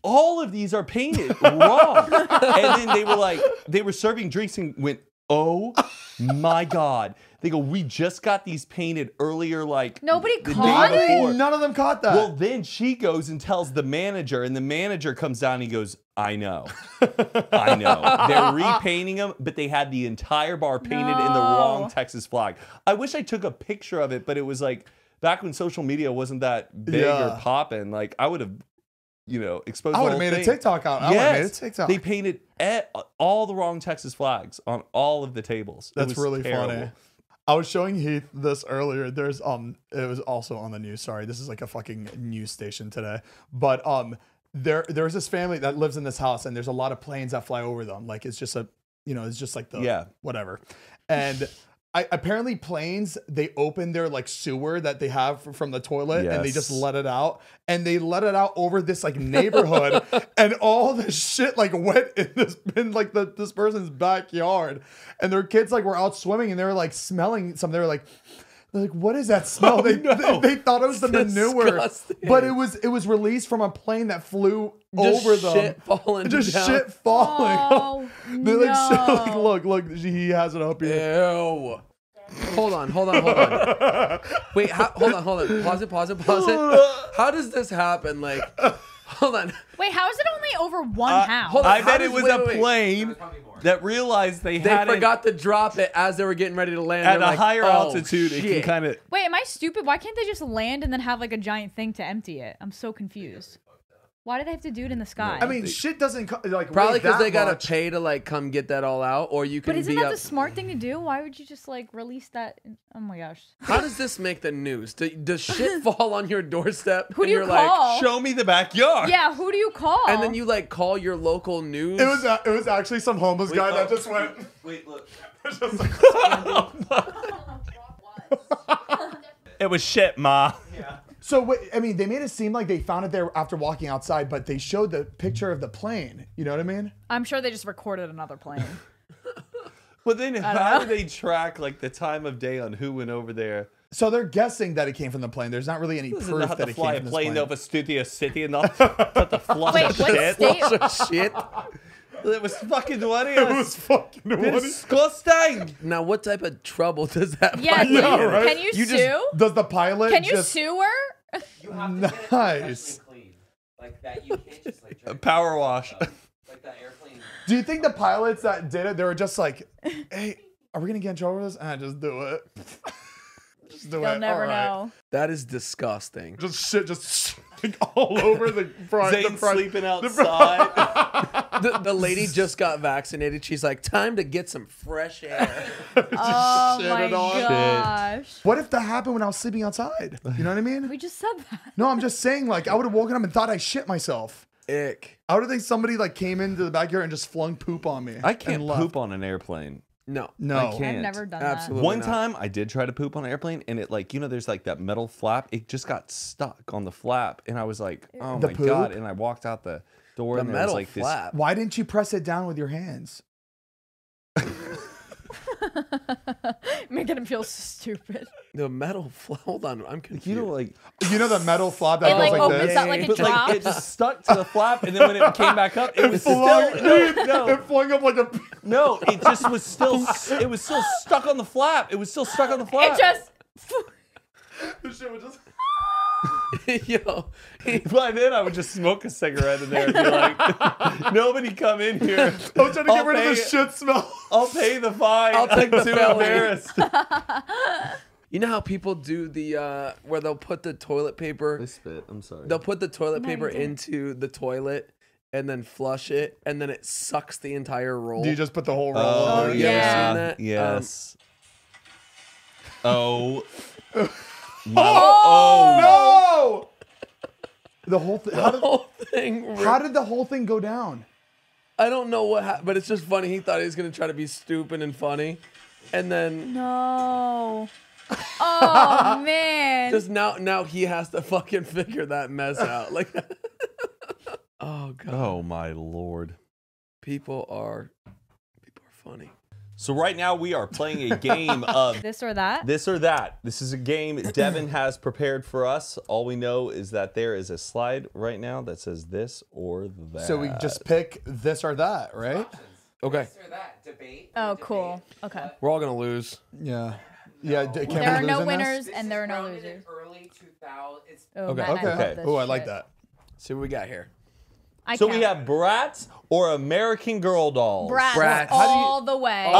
all of these are painted wrong. And then they were like, they were serving drinks and went, oh my God. They go, we just got these painted earlier, like nobody caught it. None of them caught that. Well, then she goes and tells the manager, and the manager comes down and he goes, I know. I know. They're repainting them, but they had the entire bar painted in the wrong Texas flag. I wish I took a picture of it, but it was like back when social media wasn't that big or popping. Like I would have, you know, exposed. I would have made a TikTok out. I would have made a TikTok. They painted all the wrong Texas flags on all of the tables. That's really funny. I was showing Heath this earlier. There's it was also on the news. Sorry, this is like a fucking news station today. But there's this family that lives in this house, and there's a lot of planes that fly over them. Like it's just a, you know, it's just like the whatever. And apparently planes, they open their like sewer that they have from the toilet and they just let it out, and they let it out over this like neighborhood and all this shit like went in this person's backyard, and their kids like were out swimming and they were like smelling something. They were like, what is that smell? They thought it was the manure, but it was released from a plane that flew over them. Just shit falling. Oh, They're like, look, he has it up here. Ew. Hold on. Wait, hold on. Pause it. How does this happen? Like, hold on. Wait, how is it only over one house? Hold on, I bet it was a plane that realized they forgot to drop it as they were getting ready to land. At a higher altitude, it can kind of... Wait, am I stupid? Why can't they just land and then have like a giant thing to empty it? I'm so confused. Why do they have to do it in the sky? I mean, shit doesn't like probably because they gotta pay to like come get that all out, or you can. But isn't that the smart thing to do? Why would you just like release that? Oh my gosh! How does this make the news? Does shit fall on your doorstep? Who do you call? Like, show me the backyard. Yeah, who do you call? And then you like call your local news. It was actually some homeless guy that just went. Wait, look. Just like, oh, no. It was shit, ma. Yeah. So, I mean, they made it seem like they found it there after walking outside, but they showed the picture of the plane. You know what I mean? I'm sure they just recorded another plane. Well, then how do they track, like, the time of day on who went over there? So they're guessing that it came from the plane. There's not really any proof that it came from the plane. This is not how to fly a plane over Studio City enough to flush shit. It was fucking funny. It was fucking funny. Disgusting. Now, what type of trouble does that? Yeah, right? Can you sue? Does the pilot? Can you sue her? You have to get nice. Clean. Like that, you can't just like a power wash. Like that airplane. Do you think the pilots that did it, they were just like, "Hey, are we gonna get in trouble with this?" Ah, just do it. Just do it. You'll never know. That is disgusting. Just shit. Just. Like all over the front. Zane sleeping outside. The lady just got vaccinated. She's like, time to get some fresh air. Oh my gosh. What if that happened when I was sleeping outside? You know what I mean? We just said that. No, I'm just saying, like, I would have woken up and thought I shit myself. Ick. I would have think somebody like came into the backyard and just flung poop on me. I can't poop on an airplane. No, I can't. I've never done that. One time I did try to poop on an airplane, and it like, you know, there's like that metal flap. It just got stuck on the flap, and I was like, oh my god! And I walked out the door, and there was like this. Why didn't you press it down with your hands? Making him feel stupid. The metal flop. Hold on, I'm confused. You know, like the metal flop that goes like this. Up, like, but like it just stuck to the flap, and then when it came back up, it was still it flung up like a. No, it just was still. It was still stuck on the flap. It was still stuck on the flap. It just. The shit would just. Yo, by then I would just smoke a cigarette in there and be like, nobody come in here. I'm trying to get rid of this shit smell. I'll pay the fine. I'll take the embarrassed. You know how people do the where they'll put the toilet paper. I spit. I'm sorry. They'll put the toilet paper into the toilet and then flush it, and then it sucks the entire roll. Do you just put the whole roll? Oh yeah. Ever seen that? Yes. No. Oh, no! The whole thing. How did the whole thing go down? I don't know what happened, but it's just funny. He thought he was gonna try to be stupid and funny, and then no. Oh man! Just now he has to fucking figure that mess out. Like, oh god. Oh my lord. People are funny. So right now we are playing a game of this or that. This or that. This is a game Devin has prepared for us. All we know is that there is a slide right now that says this or that. So we just pick this or that, right? Options. Okay. This or that debate. Oh, debate. Cool. Okay. We're all gonna lose. Yeah. Yeah. No. There are no winners and there are no losers. Early 2000. Okay. Oh, I like that. Let's see what we got here. We have Bratz or American Girl dolls. Bratz. All the way.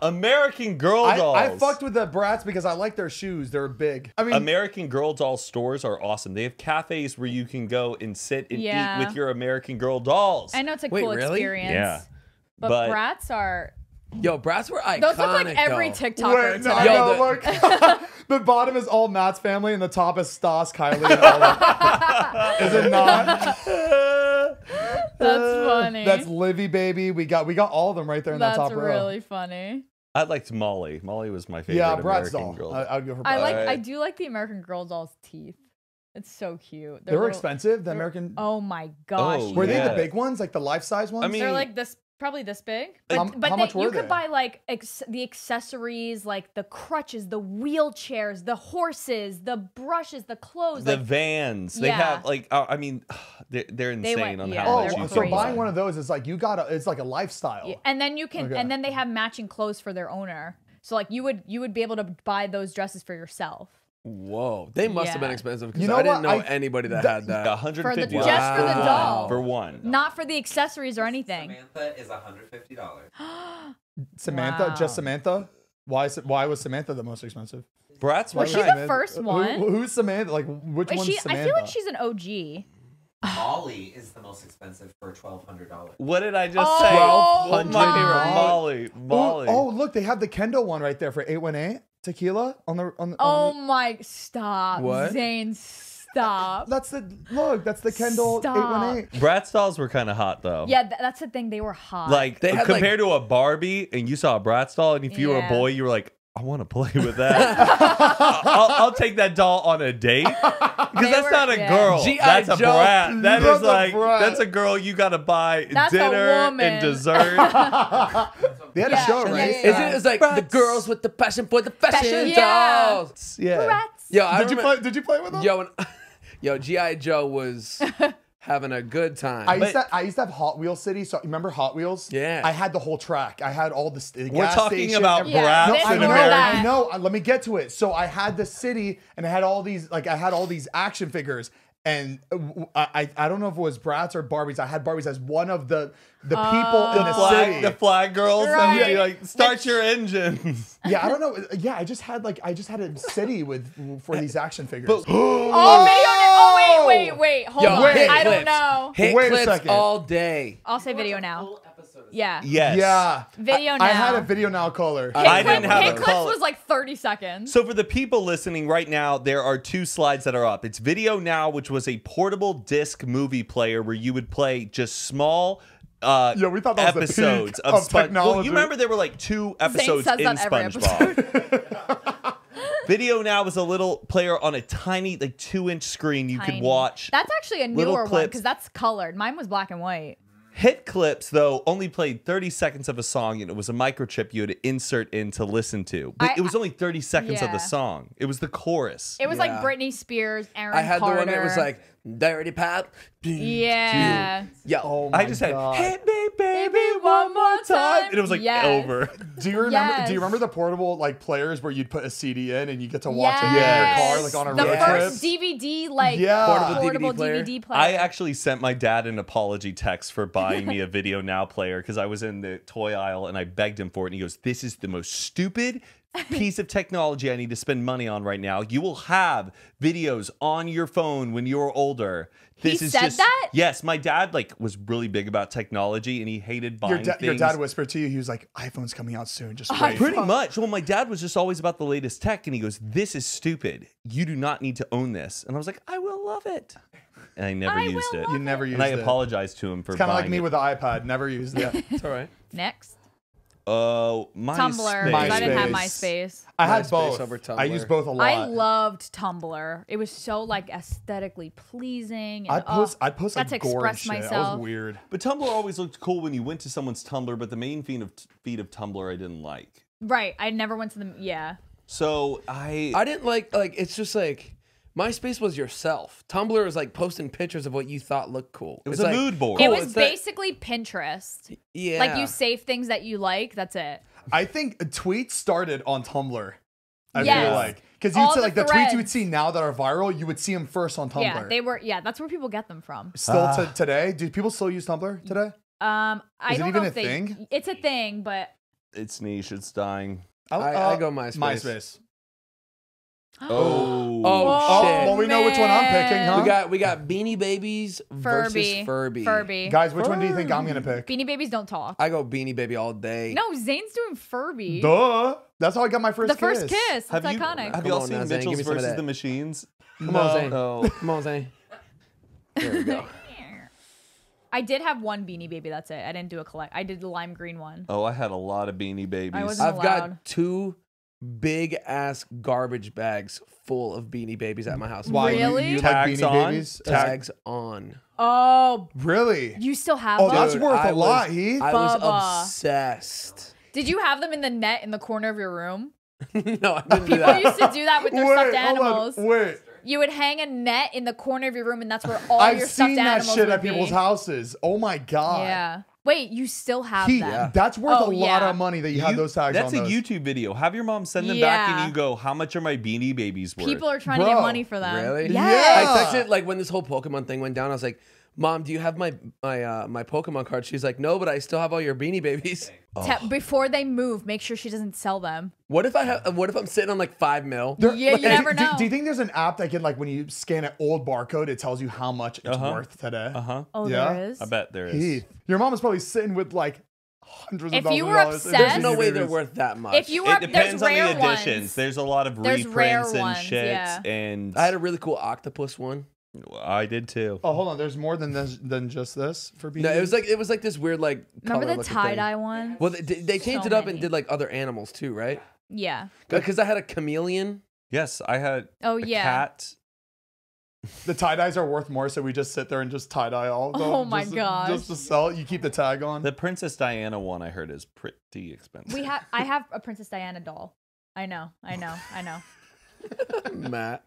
American Girl dolls. I fucked with the Bratz because I like their shoes. They're big. I mean, American Girl doll stores are awesome. They have cafes where you can go and sit and eat with your American Girl dolls. I know it's a cool experience. Yeah. But Bratz are... Yo, Bratz were iconic. Those look like every TikToker. Wait, no, look. The bottom is all Matt's family, and the top is Stas, Kylie, and all that. Is it not? That's funny. That's Livy Baby. We got all of them right there in that top row. That's really funny. I liked Molly. Molly was my favorite. Yeah, Bratz doll. I'll give her. I do like the American Girl doll's teeth. It's so cute. They were expensive. The American. Oh my gosh. Oh, were they the big ones, like the life size ones? I mean, they're like this. Probably this big, but how much were they? Could buy like the accessories, like the crutches, the wheelchairs, the horses, the brushes, the clothes, the vans. They have like, I mean, they're insane on how much you can. So buying one of those is like it's like a lifestyle. And then they have matching clothes for their owner. So like you would be able to buy those dresses for yourself. Whoa, they must have been expensive because I didn't know anybody that had that. $150 just for the doll. For one, not for the accessories or anything. Samantha is $150. Samantha, just Samantha. Why was Samantha the most expensive? Bratz was she the first one? Who's Samantha? Like which one's Samantha? I feel like she's an OG. Molly is the most expensive for $1,200. What did I just say? Molly. Oh, look, they have the Kendall one right there for 818 tequila on the. Stop! What? Zane, stop! That's the look. That's the Kendall 818. Bratz dolls were kind of hot though. Yeah, that's the thing. They were hot. Like they had, compared to a Barbie, and you saw a Bratz doll, and if you were a boy, you were like, I want to play with that. I'll take that doll on a date because that's not a girl. That's a brat. That is like that's a girl you got to buy dinner and dessert. They had a show, right? It's like the girls with the passion for the fashion dolls. Yeah. Yo, did you play with them? Yo, G.I. Joe was having a good time. I used to have Hot Wheels City. So remember Hot Wheels? Yeah. I had the whole track. I had all the gas station. We're talking about Bratz and American. No, let me get to it. So I had the city, and I had all these action figures, and I don't know if it was Bratz or Barbies. I had Barbies as one of the people in the city, the flag girls. Right. And like start your engines. Yeah, I don't know. Yeah, I just had a city for these action figures. But, wait, hold on. I don't know. Hit clips all day. I'll say Video Now. Yeah. Yes. Yeah. Video Now. I had a Video Now caller. I didn't have a clips was like 30 seconds. So for the people listening right now, there are two slides that are up. It's Video Now, which was a portable disc movie player where you would play just small we thought that episodes was the peak of technology. Well, you remember there were like 2 episodes in SpongeBob. Video Now was a little player on a tiny, like 2-inch screen you could watch. That's actually a newer one because that's colored. Mine was black and white. Hit Clips, though, only played 30 seconds of a song, and it was a microchip you had to insert in to listen to. But it was only 30 seconds of the song. It was the chorus. It was like Britney Spears, Aaron Carter. I had the one that was like, Dirty Pop. Yeah. Yeah. Oh my God. Had, hit me, baby, one more time. And it was like over. Do you remember the portable like players where you'd put a CD in and you get to watch it in your car like on a road trip? The first DVD portable DVD player. I actually sent my dad an apology text for buying me a Video Now player because I was in the toy aisle and I begged him for it and he goes, "This is the most stupid piece of technology I need to spend money on right now. You will have videos on your phone when you're older." This is just that? Yes, my dad was really big about technology and he hated buying things. Your dad whispered to you, he was like, "iPhone's coming out soon, just wait." Pretty much. Well, my dad was just always about the latest tech and he goes, "This is stupid. You do not need to own this." And I was like, "I will love it." And I never used it. You never used it. And I apologized to him for buying it. It's kind of like me with the iPod, never used it. Yeah, it's all right. Next. Oh, Tumblr. I didn't have MySpace. I had both. Over Tumblr. I used both a lot. I loved Tumblr. It was so like aesthetically pleasing. And, I post like gore shit. Myself. That was weird. But Tumblr always looked cool when you went to someone's Tumblr. But the main feed of Tumblr I didn't like. Right. I never went to the So I didn't like it's just like. MySpace was yourself. Tumblr was like posting pictures of what you thought looked cool. It was a mood board. It was basically Pinterest. Yeah. Like you save things that you like, that's it. I think tweets started on Tumblr. I feel like. Because you'd see like the tweets you would see now that are viral, you would see them first on Tumblr. Yeah, they were. Yeah, that's where people get them from. Still today? Do people still use Tumblr today? I don't know if it's even a thing. It's a thing, but it's niche. It's dying. I go MySpace. Oh shit! Well, we know which one I'm picking, huh? We got Beanie Babies versus Furby. Guys, which one do you think I'm gonna pick? Beanie Babies don't talk. I go Beanie Baby all day. No, Zane's doing Furby. Duh. That's how I got my first. The first kiss. It's iconic. Have you all seen Mitchell's versus the Machines? Come on, Zane. There we go. I did have one Beanie Baby. That's it. I didn't do a collect. I did the lime green one. Oh, I had a lot of Beanie Babies. I've got 2. Big ass garbage bags full of Beanie Babies at my house. Why? Really? You tags like Beanie Babies? Tags on. Oh, really? You still have them? Oh, that's worth a lot, Heath. I was obsessed. Did you have them in the net in the corner of your room? No, I didn't do that. People used to do that with their stuffed animals. Wait. You would hang a net in the corner of your room, and that's where all your stuffed animals would be. I've seen that shit at people's houses. Oh my God. Yeah. Wait, you still have that? That's worth a lot of money that you have those tags on. That's a YouTube video. Have your mom send them back and you go, how much are my Beanie Babies worth? People are trying to get money for them. Really? Yeah. I texted, like, when this whole Pokemon thing went down, I was like, Mom, do you have my Pokemon card? She's like, no, but I still have all your Beanie Babies. Oh. Before they move, make sure she doesn't sell them. What if I have? What if I'm sitting on like $5 mil? Yeah, you never know. Do you think there's an app that can, like, when you scan an old barcode, it tells you how much it's worth today? Oh, there is. I bet there is. Your mom is probably sitting with like hundreds of thousands of dollars. There's no way they're worth that much. If you were, it depends on the editions. There's a lot of reprints and shit. Yeah. And I had a really cool octopus one. I did too. Oh, hold on. There's more than this, than just this for Beanie. No, it was like this weird, like, remember the tie dye one? Well, they changed it up and did like other animals too, right? Yeah. Because I had a chameleon. Yes, I had. Oh yeah. A cat. The tie dyes are worth more, so we just sit there and just tie dye all. Oh my god! Just to sell it, you keep the tag on. The Princess Diana one I heard is pretty expensive. I have a Princess Diana doll. I know. Matt.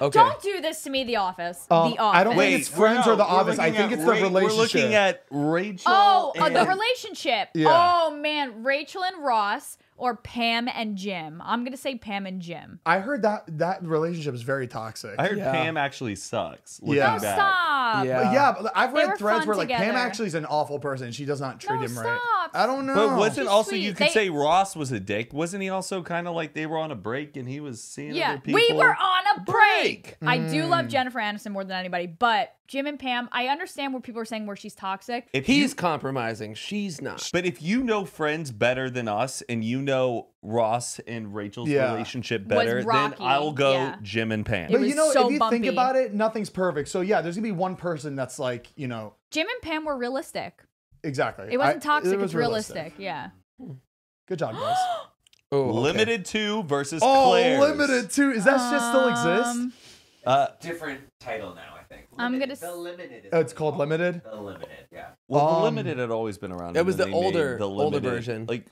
Okay. Don't do this to me, The Office. The Office. I don't think it's Friends or The Office. I think it's the relationship. We're looking at Rachel. Oh, the relationship. Yeah. Oh man, Rachel and Ross or Pam and Jim. I'm gonna say Pam and Jim. I heard that relationship is very toxic. I heard Pam actually sucks. Yeah. No, stop. Yeah, but I've read threads where like Pam actually is an awful person. She does not treat him right. I don't know. But wasn't also you could say Ross was a dick? Wasn't he also kind of like they were on a break and he was seeing other people? We were on a break. I do love Jennifer Aniston more than anybody, but Jim and Pam, I understand where people are saying where she's toxic. If he's compromising, she's not. But if you know Friends better than us and you know Ross and Rachel's relationship better, then I'll go Jim and Pam. But you know, so if you think about it, nothing's perfect. So yeah, there's gonna be one person that's like, you know. Jim and Pam were realistic. Exactly. It wasn't toxic, it was realistic. Yeah. Good job, guys. Oh, okay. Limited 2 versus Claire's. Limited 2. Is that shit still exist? Different title now, I think. The Limited. Oh, it's called Limited? The Limited, yeah. Well, The Limited had always been around. It was the older version. Like,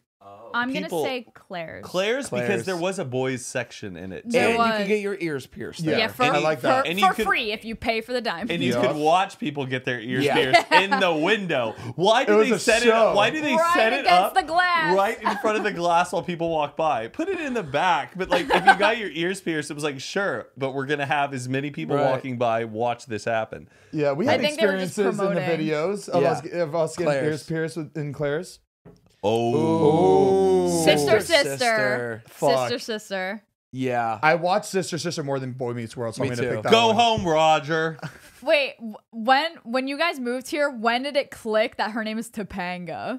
I'm going to say Claire's. Claire's because there was a boys section in it. There was. You could get your ears pierced. Yeah, for, I like that. For free if you pay for the dime. And you could watch people get their ears pierced in the window. Why do they set it up? Why do they set it up the glass? Right in front of the glass while people walk by? Put it in the back. But like, if you got your ears pierced, it was like, sure, but we're going to have as many people walking by watch this happen. Yeah, we had experiences in the videos of us getting ears pierced in Claire's. Oh, Sister, Sister. Yeah, I watched Sister, Sister more than Boy Meets World, so I'm gonna pick that. Go home, Roger. Wait, when you guys moved here, when did it click that her name is Topanga?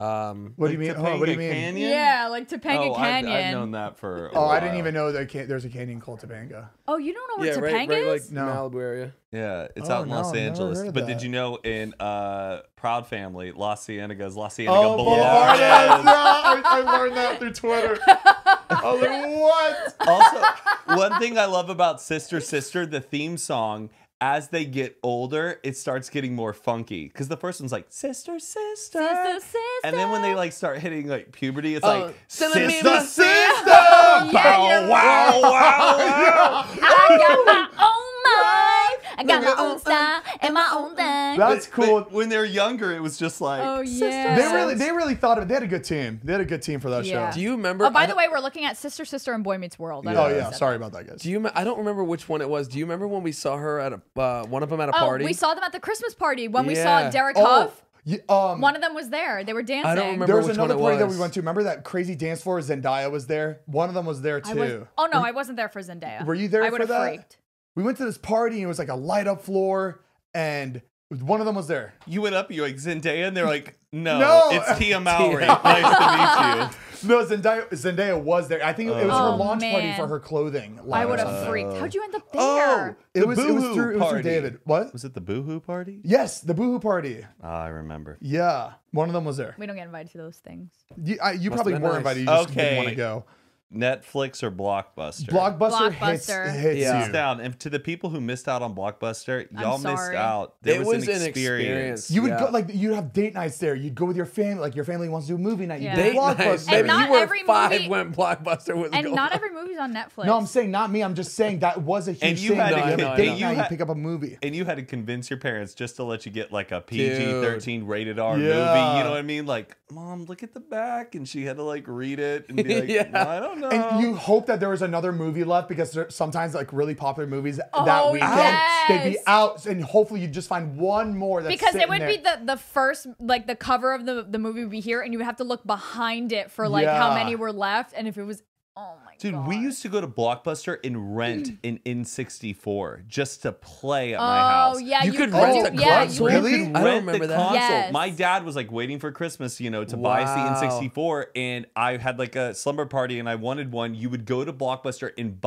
What do you mean? What do you mean? Canyon? Yeah, like Topanga Canyon. I've known that for. A while. I didn't even know that there's a canyon called Topanga. Oh, you don't know where Topanga is? Like Malibu area. Yeah, it's out in Los Angeles. But did you know in Proud Family, La Cienega, Boulevard? Yeah, I learned that through Twitter. I was like, what? Also, one thing I love about Sister, Sister, the theme song. As they get older, it starts getting more funky. Because the first one's like, sister, sister. Sister, sister. And then when they like start hitting like puberty, it's like, sister, sister. Sister. Yeah, bow, wow, wow, wow. I got my own mind. I got my own style and my own thing. That's cool. But when they were younger, it was just like, oh, yeah. They really thought of it. They had a good team. They had a good team for that show. Do you remember? Oh, by the way, we're looking at Sister, Sister, and Boy Meets World. Yeah. Oh, yeah. Sorry about that, guys. I don't remember which one it was. Do you remember when we saw her at a one of them at a party? We saw them at the Christmas party when we saw Derek Huff. Yeah, one of them was there. They were dancing. I don't remember. There was another party that we went to. Remember that crazy dance floor? Zendaya was there. One of them was there too. Oh no, I wasn't there for Zendaya. Were you there for that? I would have freaked. We went to this party and it was like a light up floor, and one of them was there. You went up, you like Zendaya, and they're like, no, it's Tia Mowry. Nice to meet you. No, Zendaya was there. I think it was her launch party for her clothing. I would have freaked. How'd you end up there? Oh, it was through David. What? Was it the Boohoo party? Yes, the Boohoo party. I remember. Yeah, one of them was there. We don't get invited to those things. You probably were invited. You just didn't want to go. Netflix or Blockbuster? Blockbuster hits you down. And to the people who missed out on Blockbuster, y'all missed out. It was an experience. You would go, like, you'd have date nights there. You'd go with your family, like your family wants to do a movie night. Yeah. Date nights. Maybe you were five when Blockbuster was. And not every movie's on Netflix. No, I'm saying not me. I'm just saying that was a huge thing. You had to pick up a movie, and you had to convince your parents just to let you get like a PG-13 rated R movie. You know what I mean? Like, Mom, look at the back, and she had to like read it and be like, well, I don't know. And you hope that there was another movie left, because there, sometimes like really popular movies that weekend they'd be out, and hopefully you just find one more. That's because it would be the first, like the cover of the movie would be here, and you would have to look behind it for like how many were left, and if it was. Oh my God. Dude, we used to go to Blockbuster and rent an N64 just to play at my house. Yeah, you could rent the console. Really? I don't remember that. Yes. My dad was like waiting for Christmas, you know, to buy the N64, and I had like a slumber party and I wanted one. You would go to Blockbuster and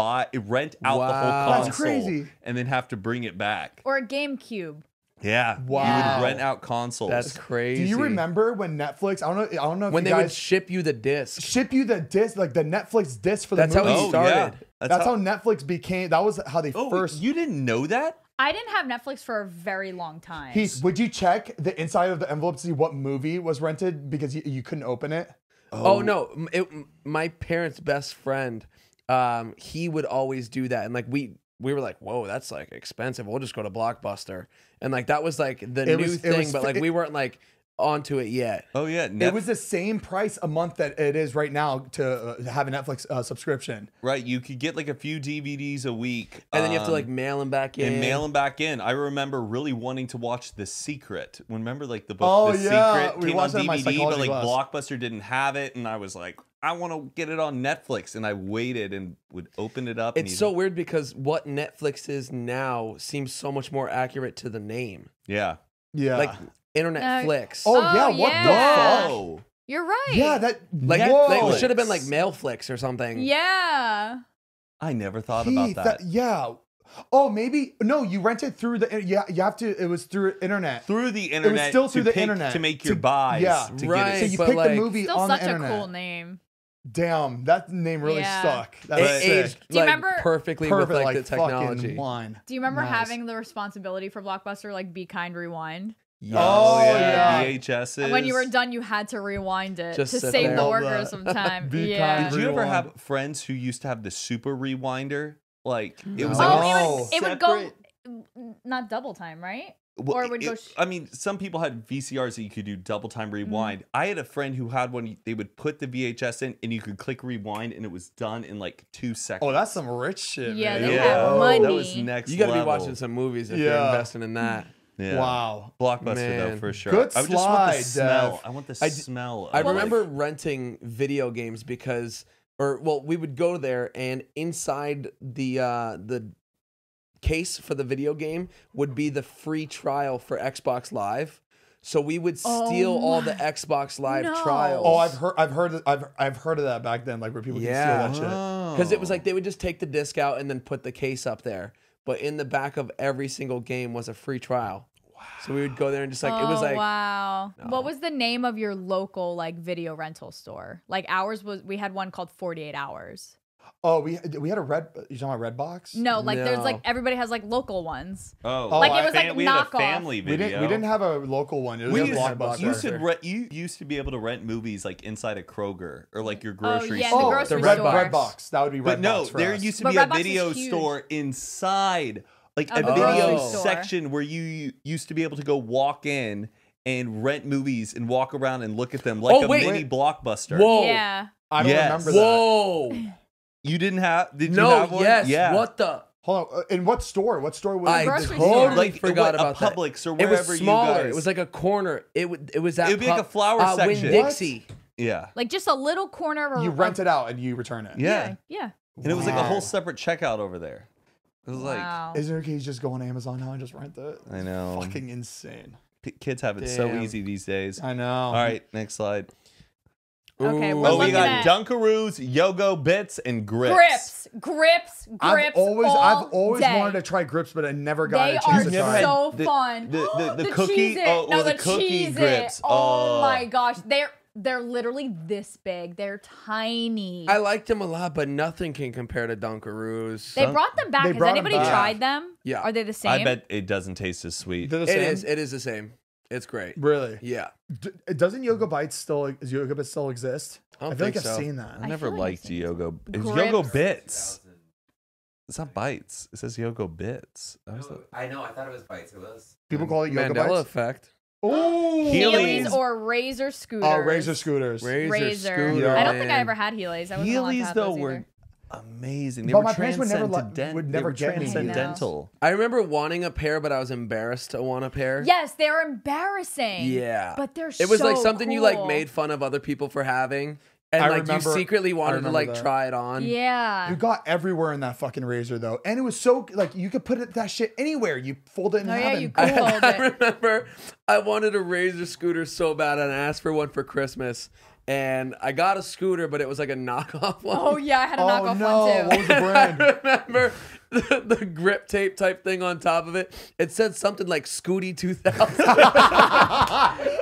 rent out the whole console. That's crazy. And then have to bring it back. Or a GameCube. Yeah. Wow. You would rent out consoles. That's crazy. Do you remember when Netflix? I don't know. When they would ship you the disc. Ship you the disc, like the Netflix disc for the movie. That's how it started. Yeah. That's how Netflix became. That was how they first. You didn't know that? I didn't have Netflix for a very long time. Heath, would you check the inside of the envelope to see what movie was rented, because you couldn't open it? Oh no! My parents' best friend, he would always do that, and like we were like, whoa, that's like expensive. We'll just go to Blockbuster. And like, that was like the new thing, but like we weren't like onto it yet. Oh yeah. It was the same price a month that it is right now to have a Netflix subscription. Right. You could get like a few DVDs a week. And then you have to like mail them back in. And mail them back in. I remember really wanting to watch The Secret. Remember like the book, The Secret came on DVD, but like Blockbuster didn't have it. And I was like, I want to get it on Netflix, and I waited and would open it up. It's so weird because what Netflix is now seems so much more accurate to the name. Yeah, yeah. Like Internetflix. What the fuck? You're right. Yeah, that like should have been like Mailflix or something. Yeah. I never thought about that. Yeah. Oh, maybe no. You rent it through the you have to. It was through internet. Through the internet. It was still through the internet to make your buys. Yeah, right. So you pick the movie on the internet. Still such a cool name. Damn, that name really stuck. It aged like perfectly with like the technology. Do you remember having the responsibility for Blockbuster, like Be Kind Rewind? Yes. Oh yeah, VHSs. And when you were done, you had to rewind it to save the workers some time. Yeah. Did you ever have friends who used to have the super rewinder? Like it was like it would go not double time, right? Well, or it would go. I mean, some people had VCRs that you could do double time rewind. I had a friend who had one. They would put the VHS in, and you could click rewind, and it was done in like 2 seconds. Oh, that's some rich shit. Yeah, man. Money. That was next. You got to be watching some movies if you're investing in that. Yeah. Wow, Blockbuster though for sure. Good slide, I want the smell. I remember renting video games because, we would go there, and inside the case for the video game would be the free trial for Xbox Live, so we would steal all the Xbox Live trials. Oh, I've heard of that back then, like where people could steal that shit. Because it was like they would just take the disc out and then put the case up there, but in the back of every single game was a free trial. Wow. So we would go there and just like it was like No. What was the name of your local like video rental store? Like ours was, we had one called 48 Hours. Oh, we had a red. You talking about Redbox? No, like there's like everybody has like local ones. Oh, like it was like knockoff. Family video. We didn't have a local one. It was Blockbuster. You used to be able to rent movies like inside a Kroger or like your grocery store. Oh, yeah, the Redbox. That would be Redbox. But no, there used to be a video store inside, like a video section where you used to be able to go walk in and rent movies and walk around and look at them like a mini Blockbuster. Whoa, yeah, I don't remember that. Whoa. You didn't have? Did you have one? Yes. Yeah. What the? Hold on. In what store? What store was it? I totally forgot about that. Publix or wherever. It was smaller. It was like a corner. It was that. It would be like a flower section. Winn-Dixie. Yeah. Like just a little corner. You rent it out and you return it. Yeah. Yeah. And it was like a whole separate checkout over there. It was like, isn't it okay? You just go on Amazon now and just rent it. I know. It's fucking insane. Kids have it so easy these days. I know. All right. Next slide. Okay, we got Dunkaroos, Yoga Bits, and Grips. Grips. I've always wanted to try Grips, but I never got a chance to try. They are so fun. The cookie, the cheese Grips. Oh my gosh, they're They're literally this big. They're tiny. I liked them a lot, but nothing can compare to Dunkaroos. They brought them back. Has anybody tried them? Yeah. Are they the same? I bet it doesn't taste as sweet. They're the same? It is. It is the same. It's great. Really? Yeah. Doesn't Yoga Bites still? Does Yoga Bits still exist? I feel like I've seen that. I never liked Yoga. It's Yoga Bits. It's not bites. It says Yoga Bits. I know. I thought it was bites. It was. People call it Yoga Bites. Mandela effect. Oh, Heelys or Razor Scooters. Oh, Razor Scooters. Razor. Yeah. I don't think I ever had Heelys. Heelys though were amazing. They were transcendental. I remember wanting a pair, but I was embarrassed to want a pair. Yes, they're embarrassing. Yeah, but they're so cool. It was like something you like made fun of other people for having. And I like remember, you secretly wanted to like try it on. Yeah. You got everywhere in that fucking Razor though. And it was so like you could put that shit anywhere. You fold it in you could fold it. I remember I wanted a Razor Scooter so bad and I asked for one for Christmas. And I got a scooter, but it was like a knockoff one. Oh yeah, I had a knockoff one too. What was the brand? I remember the grip tape type thing on top of it. It said something like Scooty 2000.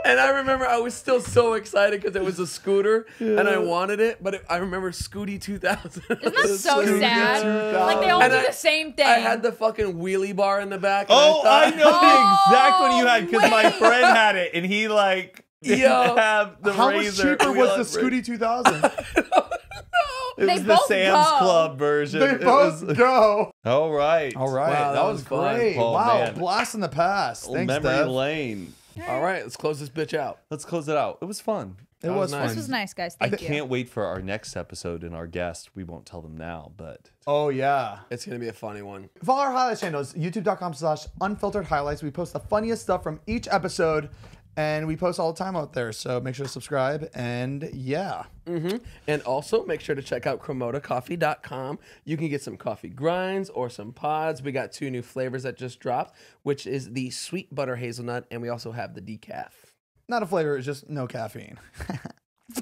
And I remember I was still so excited because it was a scooter and I wanted it, but I remember Scooty 2000. Isn't that so sad? 2000. Like they all do the same thing. I had the fucking wheelie bar in the back. Oh, I know the exact one you had because my friend had it and he like. How much cheaper was the Scooty 2000? It was the Sam's Club version. They both go. All right. All right. Wow, that was great. Wow, blast in the past. Thanks, Memory lane. All right, let's close this bitch out. Let's close it out. It was fun. It was fun. This was nice, guys. Thank you. I can't wait for our next episode and our guest. We won't tell them now, but... Oh, yeah. It's going to be a funny one. Follow our highlights channels, youtube.com/unfiltered highlights. We post the funniest stuff from each episode. And we post all the time out there, so make sure to subscribe, and yeah. And also, make sure to check out CremotaCoffee.com. You can get some coffee grinds or some pods. We got 2 new flavors that just dropped, which is the sweet butter hazelnut, and we also have the decaf. Not a flavor, it's just no caffeine.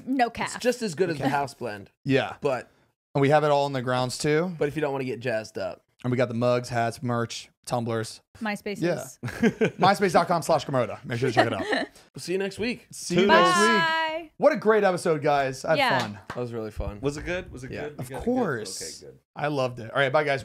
No caffeine. It's just as good as the house blend. Yeah. And we have it all in the grounds, too. But if you don't want to get jazzed up. And we got the mugs, hats, merch, tumblers. MySpace. Yeah. MySpace.com/Komoda. Make sure to check it out. We'll see you next week. See you next week. What a great episode, guys. I had fun. That was really fun. Was it good? Was it good? Of course. Okay, good. I loved it. All right. Bye, guys.